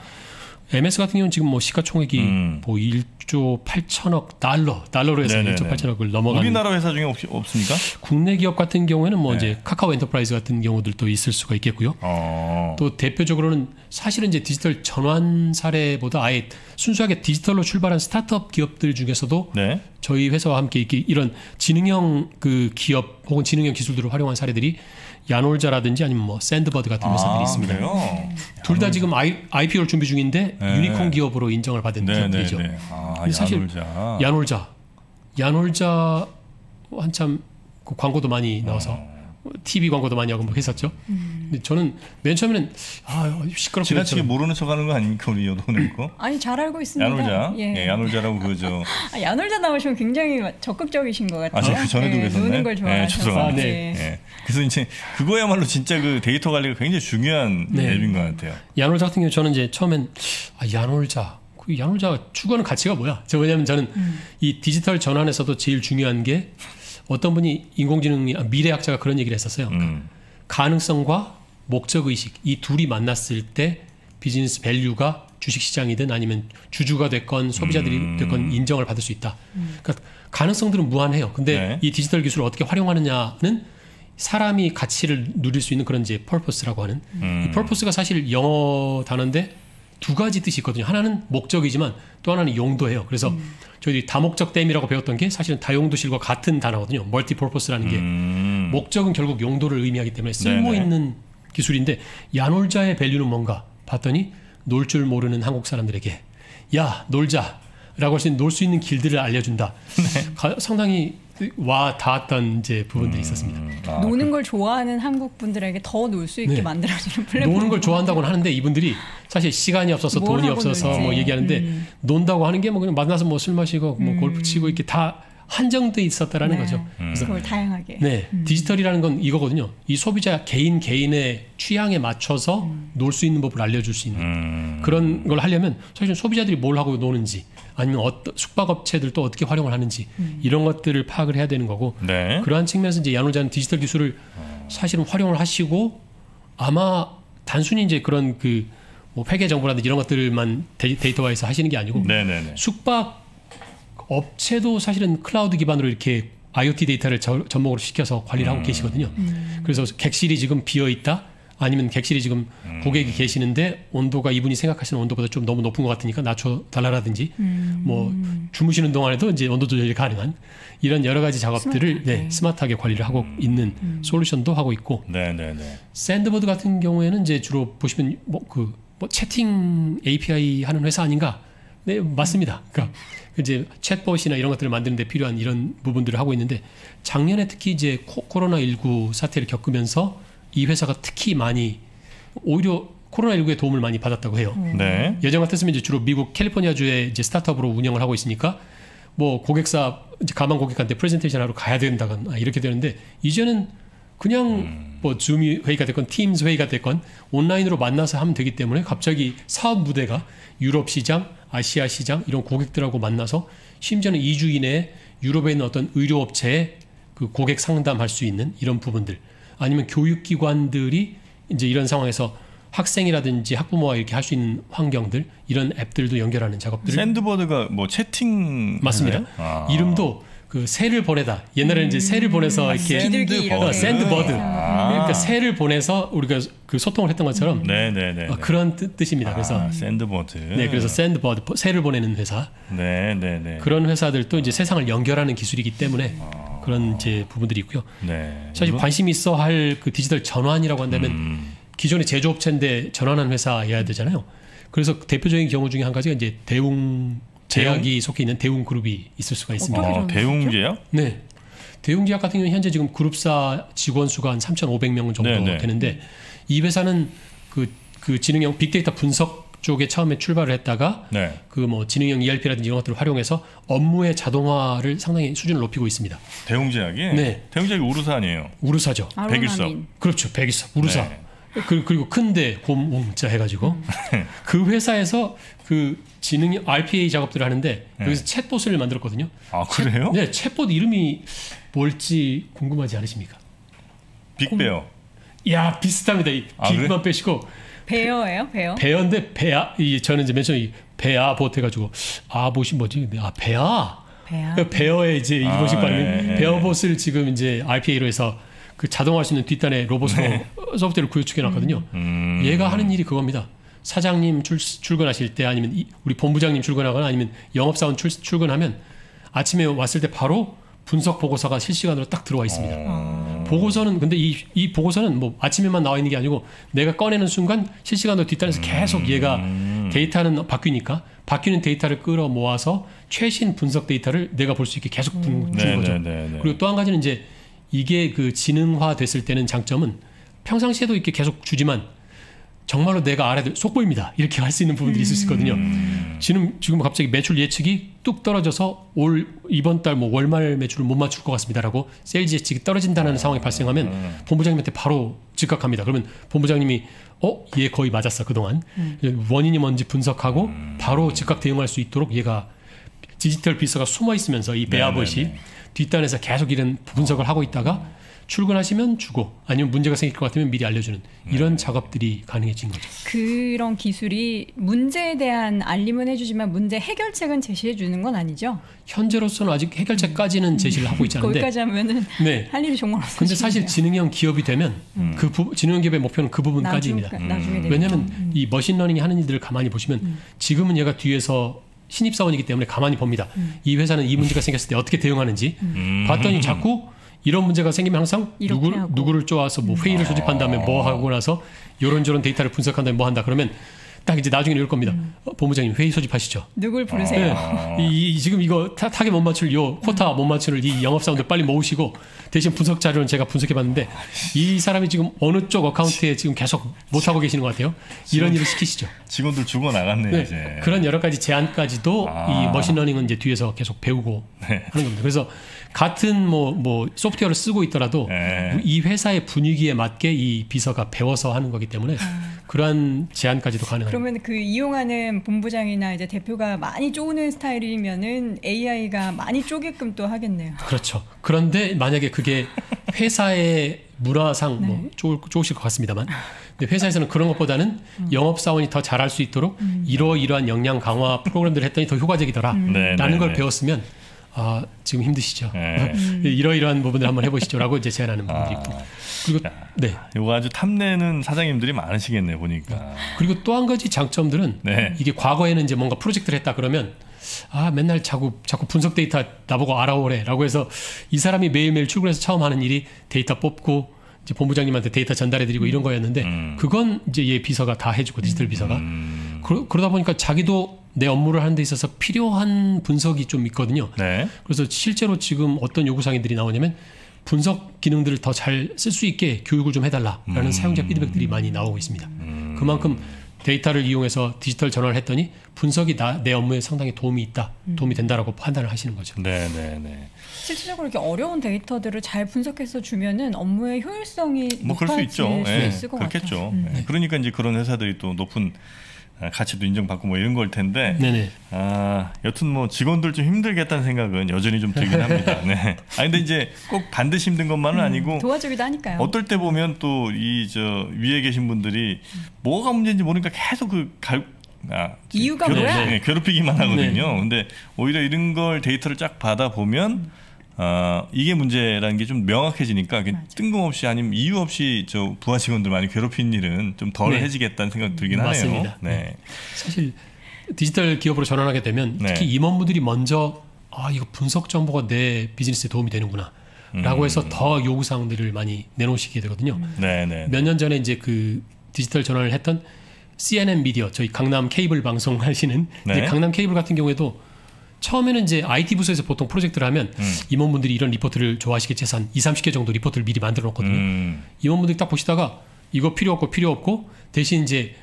엠에스 같은 경우는 지금 뭐 시가총액이 음. 뭐 일조 팔천억 달러, 달러로 해서 네네네. 일조 팔천억을 넘어가는. 우리나라 회사 중에 혹시 없습니까? 국내 기업 같은 경우에는 뭐 네. 이제 카카오 엔터프라이즈 같은 경우들도 있을 수가 있겠고요. 어. 또 대표적으로는 사실은 이제 디지털 전환 사례보다 아예 순수하게 디지털로 출발한 스타트업 기업들 중에서도 네. 저희 회사와 함께 이런 지능형 그 기업 혹은 지능형 기술들을 활용한 사례들이 야놀자라든지 아니면 뭐 샌드버드 같은 회사들이 아, 있습니다. 둘 다 지금 아이피오를 준비 중인데 네. 유니콘 기업으로 인정을 받은 네, 기업들이죠. 네, 네. 아, 근데 사실 야놀자, 야놀자 한참 그 광고도 많이 나와서 어. 티비 광고도 많이 하고 뭐 했었죠. 음. 근데 저는 맨 처음에는 아 시끄럽게 지나치게 했죠. 모르는 척하는 거 아닙니까 우리 여도은 거? 아니 잘 알고 있습니다. 야놀자, 예, 예 야놀자라고 그죠. 아, 야놀자 나오시면 굉장히 계속적이신 것 같아요. 아, 제가 그 전에도 계셨네. 노는 걸 좋아하셔서. 네, 네. 네. 그래서 이제 그거야말로 진짜 그 데이터 관리가 굉장히 중요한 네. 앱인 것 같아요. 야놀자 같은 경우 저는 이제 처음엔 아, 야놀자, 그 야놀자가 추구하는 가치가 뭐야? 제가 왜냐하면 저는 음. 이 디지털 전환에서도 제일 중요한 게 어떤 분이 인공지능이 아, 미래학자가 그런 얘기를 했었어요. 그러니까 음. 가능성과 목적의식 이 둘이 만났을 때 비즈니스 밸류가 주식시장이든 아니면 주주가 됐건 소비자들이 음. 됐건 인정을 받을 수 있다. 음. 그러니까 가능성들은 무한해요. 근데 네. 이 디지털 기술을 어떻게 활용하느냐는 사람이 가치를 누릴 수 있는 그런 이제 퍼포스라고 하는 음. 이 퍼포스가 사실 영어 단어인데 두 가지 뜻이 있거든요. 하나는 목적이지만 또 하나는 용도예요. 그래서 음. 저희들이 다목적댐이라고 배웠던 게 사실은 다용도실과 같은 단어거든요. 멀티퍼포스라는 게 음. 목적은 결국 용도를 의미하기 때문에 쓸모있는 기술인데 야놀자의 밸류는 뭔가 봤더니 놀 줄 모르는 한국 사람들에게 야 놀자 라고 할 수 있는 놀 수 있는 길들을 알려준다. 네. 상당히 와 닿았던 이제 부분들이 음, 있었습니다. 아, 노는 그, 걸 좋아하는 한국 분들에게 더 놀 수 있게 네. 만들어주는 플랫폼. 노는 걸 좋아한다고는 하는데 이분들이 사실 시간이 없어서 돈이 없어서 놀지. 뭐 얘기하는데 음. 논다고 하는 게 뭐 그냥 만나서 뭐 술 마시고 뭐 음. 골프 치고 이렇게 다 한정돼 있었다라는 네. 거죠. 그래서 그걸 다양하게. 네, 음. 디지털이라는 건 이거거든요. 이 소비자 개인 개인의 취향에 맞춰서 음. 놀 수 있는 법을 알려줄 수 있는 음. 그런 걸 하려면 사실 소비자들이 뭘 하고 노는지 아니면 어떤 숙박업체들도 어떻게 활용을 하는지 음. 이런 것들을 파악을 해야 되는 거고 네. 그러한 측면에서 이제 야놀자는 디지털 기술을 사실은 활용을 하시고 아마 단순히 이제 그런 그 뭐 회계 정보라든지 이런 것들만 데이터화해서 하시는 게 아니고 네네네. 숙박 업체도 사실은 클라우드 기반으로 이렇게 아이오티 데이터를 저, 접목으로 시켜서 관리를 음. 하고 계시거든요. 음. 그래서 객실이 지금 비어있다 아니면 객실이 지금 음. 고객이 계시는데 온도가 이분이 생각하시는 온도보다 좀 너무 높은 것 같으니까 낮춰달라라든지 음. 뭐 주무시는 동안에도 이제 온도 조절이 가능한 이런 여러 가지 작업들을 스마트하게, 네, 스마트하게 관리를 하고 음. 있는 음. 솔루션도 하고 있고 네, 네, 네. 샌드버드 같은 경우에는 이제 주로 보시면 뭐 그 뭐 채팅 에이피아이 하는 회사 아닌가 네, 맞습니다. 그러니까 이제 챗봇이나 이런 것들을 만드는 데 필요한 이런 부분들을 하고 있는데, 작년에 특히 이제 코로나 십구 사태를 겪으면서 이 회사가 특히 많이, 오히려 코로나 십구에 도움을 많이 받았다고 해요. 네. 예전 같았으면 이제 주로 미국 캘리포니아주에 이제 스타트업으로 운영을 하고 있으니까 뭐 고객사 이제 가만 고객한테 프레젠테이션 하러 가야 된다거나 이렇게 되는데, 이제는 그냥 음. 뭐 줌 회의가 됐건 팀즈 회의가 됐건 온라인으로 만나서 하면 되기 때문에 갑자기 사업 무대가 유럽 시장, 아시아 시장 이런 고객들하고 만나서, 심지어는 이 주 이내에 유럽에 있는 어떤 의료업체에 그 고객 상담할 수 있는 이런 부분들, 아니면 교육기관들이 이제 이런 상황에서 학생이라든지 학부모와 이렇게 할 수 있는 환경들, 이런 앱들도 연결하는 작업들. 샌드버드가 뭐 채팅 맞습니다. 아. 이름도 그 새를 보내다. 옛날에는 음. 이제 새를 보내서 음. 이렇게 샌드버드. 어, 샌드버드. 아. 그러니까 새를 보내서 우리가 그 소통을 했던 것처럼 음. 네, 네, 네, 어, 그런 뜻, 뜻입니다. 아, 그래서 샌드버드. 네, 그래서 샌드버드, 새를 보내는 회사. 네, 네, 네. 그런 회사들도 이제 세상을 연결하는 기술이기 때문에 아. 그런 이제 부분들이 있고요. 네. 사실 이건? 관심 있어 할 그 디지털 전환이라고 한다면 음. 기존의 제조업체인데 전환한 회사여야 되잖아요. 그래서 대표적인 경우 중에 한 가지가 이제 대웅 제약이 대웅? 속해 있는 대웅 그룹이 있을 수가 있습니다. 어, 대웅 제약? 네. 대웅 제약 같은 경우는 현재 지금 그룹사 직원 수가 한 삼천오백 명 정도 네네. 되는데, 이 회사는 그, 그 지능형 빅데이터 분석 쪽에 처음에 출발을 했다가 네. 그 뭐 지능형 이알피라든지 이런 것들을 활용해서 업무의 자동화를 상당히 수준을 높이고 있습니다. 대웅 제약이? 네. 대웅 제약이 우르사 아니에요? 우르사죠. 백일섭. 그렇죠. 백일섭. 우르사. 네. 그, 그리고 큰데 곰웅자 해가지고 그 회사에서 그 지능 알피에이 작업들을 하는데 네. 여기서 챗봇을 만들었거든요. 아 챗, 그래요? 네, 챗봇 이름이 뭘지 궁금하지 않으십니까? 빅베어. 야 비슷합니다. 이 아, 빅만 그래? 빼시고 베어예요, 베어. 베어인데 베아. 이 저는 이제 맨 처음에 베아봇 해가지고 아봇이 뭐지? 아 베아. 베아. 그러니까 베어의 이제 일본식 발음. 아, 베어봇을 지금 이제 알피에이로 해서. 그 자동화할 수 있는 뒷단에 로봇 네. 소프트웨어를 구축해놨거든요. 음. 얘가 하는 일이 그겁니다. 사장님 출, 출근하실 때, 아니면 이, 우리 본부장님 출근하거나, 아니면 영업사원 출, 출근하면 아침에 왔을 때 바로 분석 보고서가 실시간으로 딱 들어와 있습니다. 음. 보고서는 근데 이, 이 보고서는 뭐 아침에만 나와 있는 게 아니고 내가 꺼내는 순간 실시간으로 뒷단에서 계속 얘가 음. 데이터는 바뀌니까 바뀌는 데이터를 끌어 모아서 최신 분석 데이터를 내가 볼 수 있게 계속 음. 주는 거죠. 네네네네. 그리고 또 한 가지는 이제 이게 그 지능화 됐을 때는 장점은 평상시에도 이렇게 계속 주지만 정말로 내가 알아야 될 속보입니다. 이렇게 할 수 있는 부분들이 있을 수 있거든요. 음. 지금, 지금 갑자기 매출 예측이 뚝 떨어져서 올 이번 달 뭐 월말 매출을 못 맞출 것 같습니다라고 세일즈 예측이 떨어진다는 아. 상황이 발생하면 아. 본부장님한테 바로 즉각합니다. 그러면 본부장님이 어? 얘 거의 맞았어 그동안. 음. 원인이 뭔지 분석하고 음. 바로 즉각 대응할 수 있도록 얘가 디지털 비서가 숨어 있으면서 이 베아봇이 뒷단에서 계속 이런 분석을 하고 있다가 출근하시면 주고, 아니면 문제가 생길 것 같으면 미리 알려주는 이런 네. 작업들이 가능해진 거죠. 그런 기술이 문제에 대한 알림은 해주지만 문제 해결책은 제시해 주는 건 아니죠? 현재로서는 아직 해결책까지는 제시를 하고 있지 않은데 거기까지 하면은 네. 할 일이 정말 없어요. 근데 사실 지능형 기업이 되면 음. 그 부, 지능형 기업의 목표는 그 부분까지입니다. 음. 왜냐하면 음. 이 머신러닝이 하는 일들을 가만히 보시면 음. 지금은 얘가 뒤에서 신입사원이기 때문에 가만히 봅니다. 음. 이 회사는 이 문제가 생겼을 때 어떻게 대응하는지 음. 봤더니 자꾸 이런 문제가 생기면 항상 누구, 누구를 쪼아서 뭐 회의를 조직한 다음에 뭐 하고 나서 요런저런 데이터를 분석한 다음에 뭐 한다 그러면 딱 이제 나중에 이럴 겁니다. 음. 어, 본부장님 회의 소집하시죠. 누굴 부르세요? 네. 이, 이, 지금 이거 타, 타겟 못 맞출 요 코타 못 맞출 이 영업사원들 빨리 모으시고 대신 분석 자료는 제가 분석해봤는데 이 사람이 지금 어느 쪽 어카운트에 지금 계속 못하고 계시는 것 같아요. 직원, 이런 일을 시키시죠. 직원들 죽어나갔네요. 네. 이제. 그런 여러 가지 제안까지도 아. 이 머신러닝은 이제 뒤에서 계속 배우고 네. 하는 겁니다. 그래서 같은 뭐, 뭐 소프트웨어를 쓰고 있더라도 네. 이 회사의 분위기에 맞게 이 비서가 배워서 하는 거기 때문에 그러한 제안까지도 가능합니다. 그러면 그 이용하는 본부장이나 이제 대표가 많이 쪼는 스타일이면은 에이아이가 많이 쪼게끔 또 하겠네요. 그렇죠. 그런데 만약에 그게 회사의 문화상 네. 뭐 쪼, 쪼실 것 같습니다만, 근데 회사에서는 그런 것보다는 음. 영업사원이 더 잘할 수 있도록 음. 이러이러한 역량 강화 프로그램들을 했더니 더 효과적이더라 음. 네, 라는 네, 걸 네. 배웠으면 아, 지금 힘드시죠? 네. 이러이러한 부분들 한번 해보시죠 라고 이제 제안하는 부분들이 있고. 그리고, 야, 네. 요거 아주 탐내는 사장님들이 많으시겠네요, 보니까. 그리고 또 한 가지 장점들은 네. 이게 과거에는 이제 뭔가 프로젝트를 했다 그러면 아, 맨날 자꾸, 자꾸 분석 데이터 나보고 알아오래 라고 해서 이 사람이 매일매일 출근해서 처음 하는 일이 데이터 뽑고 이제 본부장님한테 데이터 전달해드리고 이런 거였는데 음. 그건 이제 얘 비서가 다 해주고 디지털 비서가. 음. 그러, 그러다 보니까 자기도 내 업무를 하는 데 있어서 필요한 분석이 좀 있거든요. 네. 그래서 실제로 지금 어떤 요구사항들이 나오냐면 분석 기능들을 더 잘 쓸 수 있게 교육을 좀 해달라라는 음. 사용자 피드백들이 많이 나오고 있습니다. 음. 그만큼 데이터를 이용해서 디지털 전환을 했더니 분석이 나, 내 업무에 상당히 도움이 있다, 음. 도움이 된다라고 판단을 하시는 거죠. 네, 네, 네. 실질적으로 이렇게 어려운 데이터들을 잘 분석해서 주면은 업무의 효율성이 뭐 그럴 수 있죠. 수 네, 있을 것 그렇겠죠. 같아요. 음. 네. 그러니까 이제 그런 회사들이 또 높은 가치도 인정받고 뭐 이런 걸 텐데, 네네. 아 여튼 뭐 직원들 좀 힘들겠다는 생각은 여전히 좀 들긴 합니다. 네. 아 근데 이제 꼭 반드시 힘든 것만은 음, 아니고 도와주기도 하니까요. 어떨 때 보면 또 이 저 위에 계신 분들이 음. 뭐가 문제인지 모르니까 계속 그 갈 아, 이유가 괴롭, 뭐야? 네, 괴롭히기만 하거든요. 네. 근데 오히려 이런 걸 데이터를 쫙 받아 보면. 어, 이게 문제라는 게 좀 명확해지니까 맞아. 뜬금없이 아니면 이유 없이 저 부하 직원들 많이 괴롭히는 일은 좀 덜해지겠다는 네. 생각 들긴 맞습니다. 하네요. 네. 사실 디지털 기업으로 전환하게 되면 네. 특히 임원분들이 먼저 아 이거 분석 정보가 내 비즈니스에 도움이 되는구나 라고 해서 음. 더 요구사항들을 많이 내놓으시게 되거든요. 음. 네, 네, 몇 년 전에 이제 그 디지털 전환을 했던 씨엔엔 미디어 저희 강남 케이블 방송 하시는 네. 이제 강남 케이블 같은 경우에도 처음에는 이제 아이티 부서에서 보통 프로젝트를 하면 음. 임원분들이 이런 리포트를 좋아하시겠지 해서 한 이삼십 개 정도 리포트를 미리 만들어 놓거든요. 음. 임원분들이 딱 보시다가 이거 필요 없고 필요 없고 대신 이제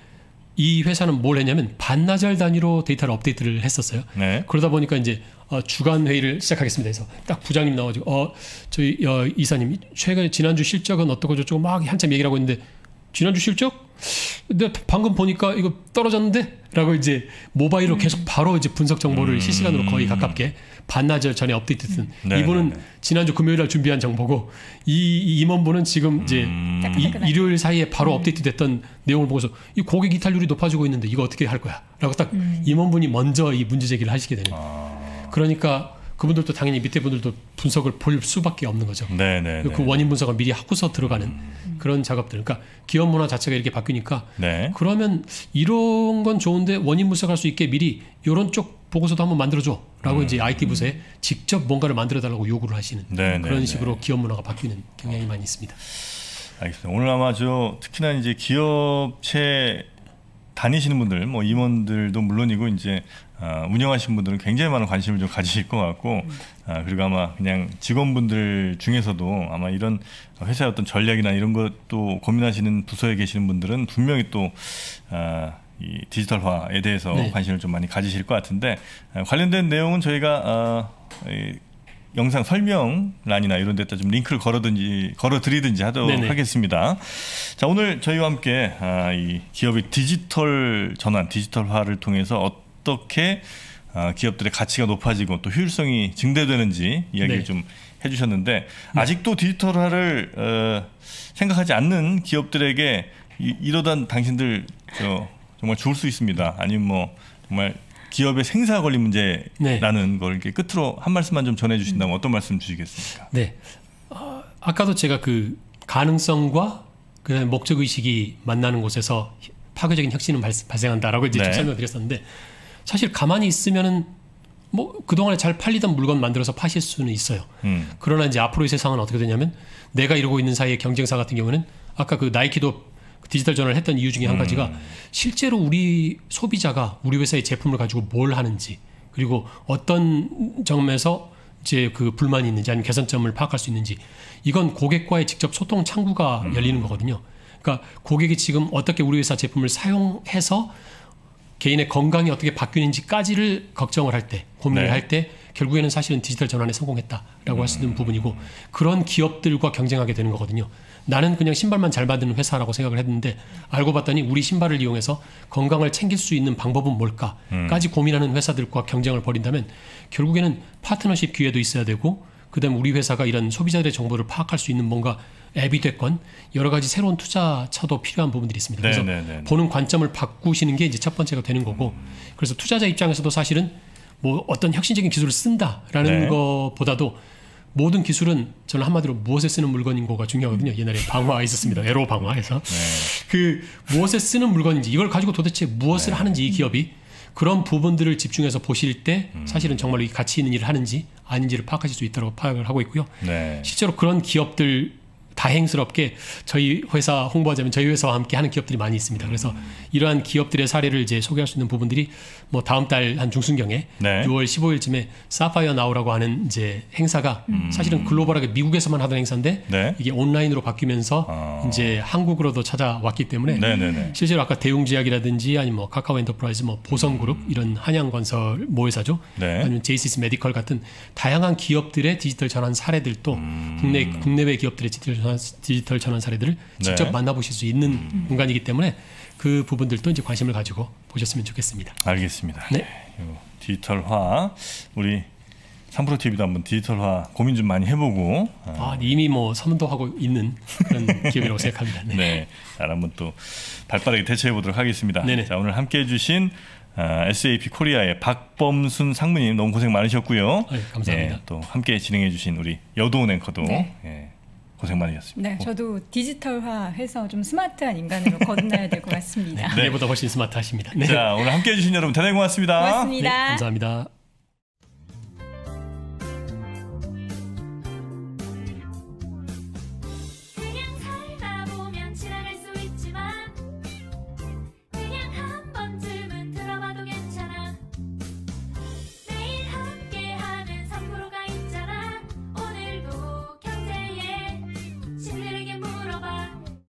이 회사는 뭘 했냐면 반나절 단위로 데이터를 업데이트를 했었어요. 네. 그러다 보니까 이제 어, 주간 회의를 시작하겠습니다. 그래서 딱 부장님 나와가지고 어, 저희 어, 이사님 최근에 지난주 실적은 어떻고 저쩌고 막 한참 얘기를 하고 있는데 지난주 실적? 근데 방금 보니까 이거 떨어졌는데? 라고 이제 모바일로 음. 계속 바로 이제 분석 정보를 음. 실시간으로 거의 가깝게 반나절 전에 업데이트든 음. 이분은 네네네. 지난주 금요일 날 준비한 정보고 이 임원분은 지금 이제 음. 이, 일요일 사이에 바로 음. 업데이트 됐던 내용을 보고서 이 고객 이탈률이 높아지고 있는데 이거 어떻게 할 거야? 라고 딱 음. 임원분이 먼저 이 문제 제기를 하시게 되는 아. 그러니까 그분들도 당연히 밑에 분들도 분석을 볼 수밖에 없는 거죠. 네네네. 그 원인 분석을 미리 하고서 들어가는 음. 그런 작업들. 그러니까 기업 문화 자체가 이렇게 바뀌니까 네. 그러면 이런 건 좋은데 원인 분석할 수 있게 미리 이런 쪽 보고서도 한번 만들어줘 라고 음. 이제 아이티 부서에 직접 뭔가를 만들어달라고 요구를 하시는 네네네. 그런 식으로 기업 문화가 바뀌는 경향이 많이 있습니다. 알겠습니다. 오늘 아마 저 특히나 이제 기업체 다니시는 분들, 뭐 임원들도 물론이고 이제 어, 운영하신 분들은 굉장히 많은 관심을 좀 가지실 것 같고 어, 그리고 아마 그냥 직원분들 중에서도 아마 이런 회사의 어떤 전략이나 이런 것도 고민하시는 부서에 계시는 분들은 분명히 또 어, 이 디지털화에 대해서 네. 관심을 좀 많이 가지실 것 같은데 어, 관련된 내용은 저희가 어, 이, 영상 설명란이나 이런 데다 좀 링크를 걸어든지 걸어드리든지 하도록 네네. 하겠습니다. 자, 오늘 저희와 함께 아, 이 기업의 디지털 전환, 디지털화를 통해서 어떻게 아, 기업들의 가치가 높아지고 또 효율성이 증대되는지 이야기를 네. 좀 해주셨는데 아직도 디지털화를 어, 생각하지 않는 기업들에게 이, 이러다 당신들 저, 정말 죽을 수 있습니다. 아니면 뭐 정말 기업의 생사 권리 문제라는 네. 걸 이렇게 끝으로 한 말씀만 좀 전해 주신다면 어떤 말씀 주시겠습니까? 네, 어, 아까도 제가 그 가능성과 그다음에 목적 의식이 만나는 곳에서 파괴적인 혁신은 발, 발생한다라고 이제 네. 설명드렸었는데 사실 가만히 있으면은 뭐 그동안에 잘 팔리던 물건 만들어서 파실 수는 있어요. 음. 그러나 이제 앞으로의 세상은 어떻게 되냐면 내가 이러고 있는 사이에 경쟁사 같은 경우는 아까 그 나이키도 디지털 전환을 했던 이유 중에 한 가지가 음. 실제로 우리 소비자가 우리 회사의 제품을 가지고 뭘 하는지 그리고 어떤 점에서 이제 그 불만이 있는지 아니면 개선점을 파악할 수 있는지 이건 고객과의 직접 소통 창구가 음. 열리는 거거든요. 그러니까 고객이 지금 어떻게 우리 회사 제품을 사용해서 개인의 건강이 어떻게 바뀌는지까지를 걱정을 할 때 고민을 네. 할 때 결국에는 사실은 디지털 전환에 성공했다라고 음. 할 수 있는 부분이고 그런 기업들과 경쟁하게 되는 거거든요. 나는 그냥 신발만 잘 만드는 회사라고 생각을 했는데 알고 봤더니 우리 신발을 이용해서 건강을 챙길 수 있는 방법은 뭘까까지 음. 고민하는 회사들과 경쟁을 벌인다면 결국에는 파트너십 기회도 있어야 되고 그다음에 우리 회사가 이런 소비자들의 정보를 파악할 수 있는 뭔가 앱이 됐건 여러 가지 새로운 투자처도 필요한 부분들이 있습니다. 그래서 네네네네. 보는 관점을 바꾸시는 게 이제 첫 번째가 되는 거고 음. 그래서 투자자 입장에서도 사실은 뭐 어떤 혁신적인 기술을 쓴다라는 네. 것보다도 모든 기술은 저는 한마디로 무엇에 쓰는 물건인고가 중요하거든요. 옛날에 방화 있었습니다. 에로 방화에서 네. 그 무엇에 쓰는 물건인지 이걸 가지고 도대체 무엇을 네. 하는지 이 기업이 그런 부분들을 집중해서 보실 때 사실은 정말로 이 가치 있는 일을 하는지 아닌지를 파악하실 수 있도록 파악을 하고 있고요. 네. 실제로 그런 기업들 다행스럽게 저희 회사 홍보하자면 저희 회사와 함께 하는 기업들이 많이 있습니다. 그래서 이러한 기업들의 사례를 이제 소개할 수 있는 부분들이 뭐 다음 달 한 중순경에 네. 유월 십오일쯤에 사파이어 나우라고 하는 이제 행사가 음. 사실은 글로벌하게 미국에서만 하던 행사인데 네. 이게 온라인으로 바뀌면서 아. 이제 한국으로도 찾아왔기 때문에 네, 네, 네. 실제로 아까 대웅제약이라든지 아니면 뭐 카카오 엔터프라이즈, 뭐 보성그룹 음. 이런 한양건설 모회사죠. 네. 아니면 제이씨씨 메디컬 같은 다양한 기업들의 디지털 전환 사례들도 음. 국내 국내외 기업들의 디지털 전환 디지털 전환 사례들을 직접 네. 만나보실 수 있는 음. 공간이기 때문에 그 부분들도 이제 관심을 가지고 보셨으면 좋겠습니다. 알겠습니다. 네. 디지털화 우리 삼프로 티비도 한번 디지털화 고민 좀 많이 해보고 아, 이미 뭐 선도하고 있는 그런 기업이라고 생각합니다. 네. 네. 잘 한번 또 발빠르게 대처해 보도록 하겠습니다. 네네. 자, 오늘 함께해 주신 아, 에스에이피 코리아의 박범순 상무님 너무 고생 많으셨고요. 네, 감사합니다. 예, 또 함께 진행해 주신 우리 여도은 앵커도. 네. 예. 고생 많으셨습니다. 네, 저도 디지털화해서 좀 스마트한 인간으로 거듭나야 될 것 같습니다. 네, 내보다 훨씬 스마트하십니다. 네. 자, 오늘 함께해 주신 여러분 대단히 고맙습니다. 고맙습니다. 네, 감사합니다.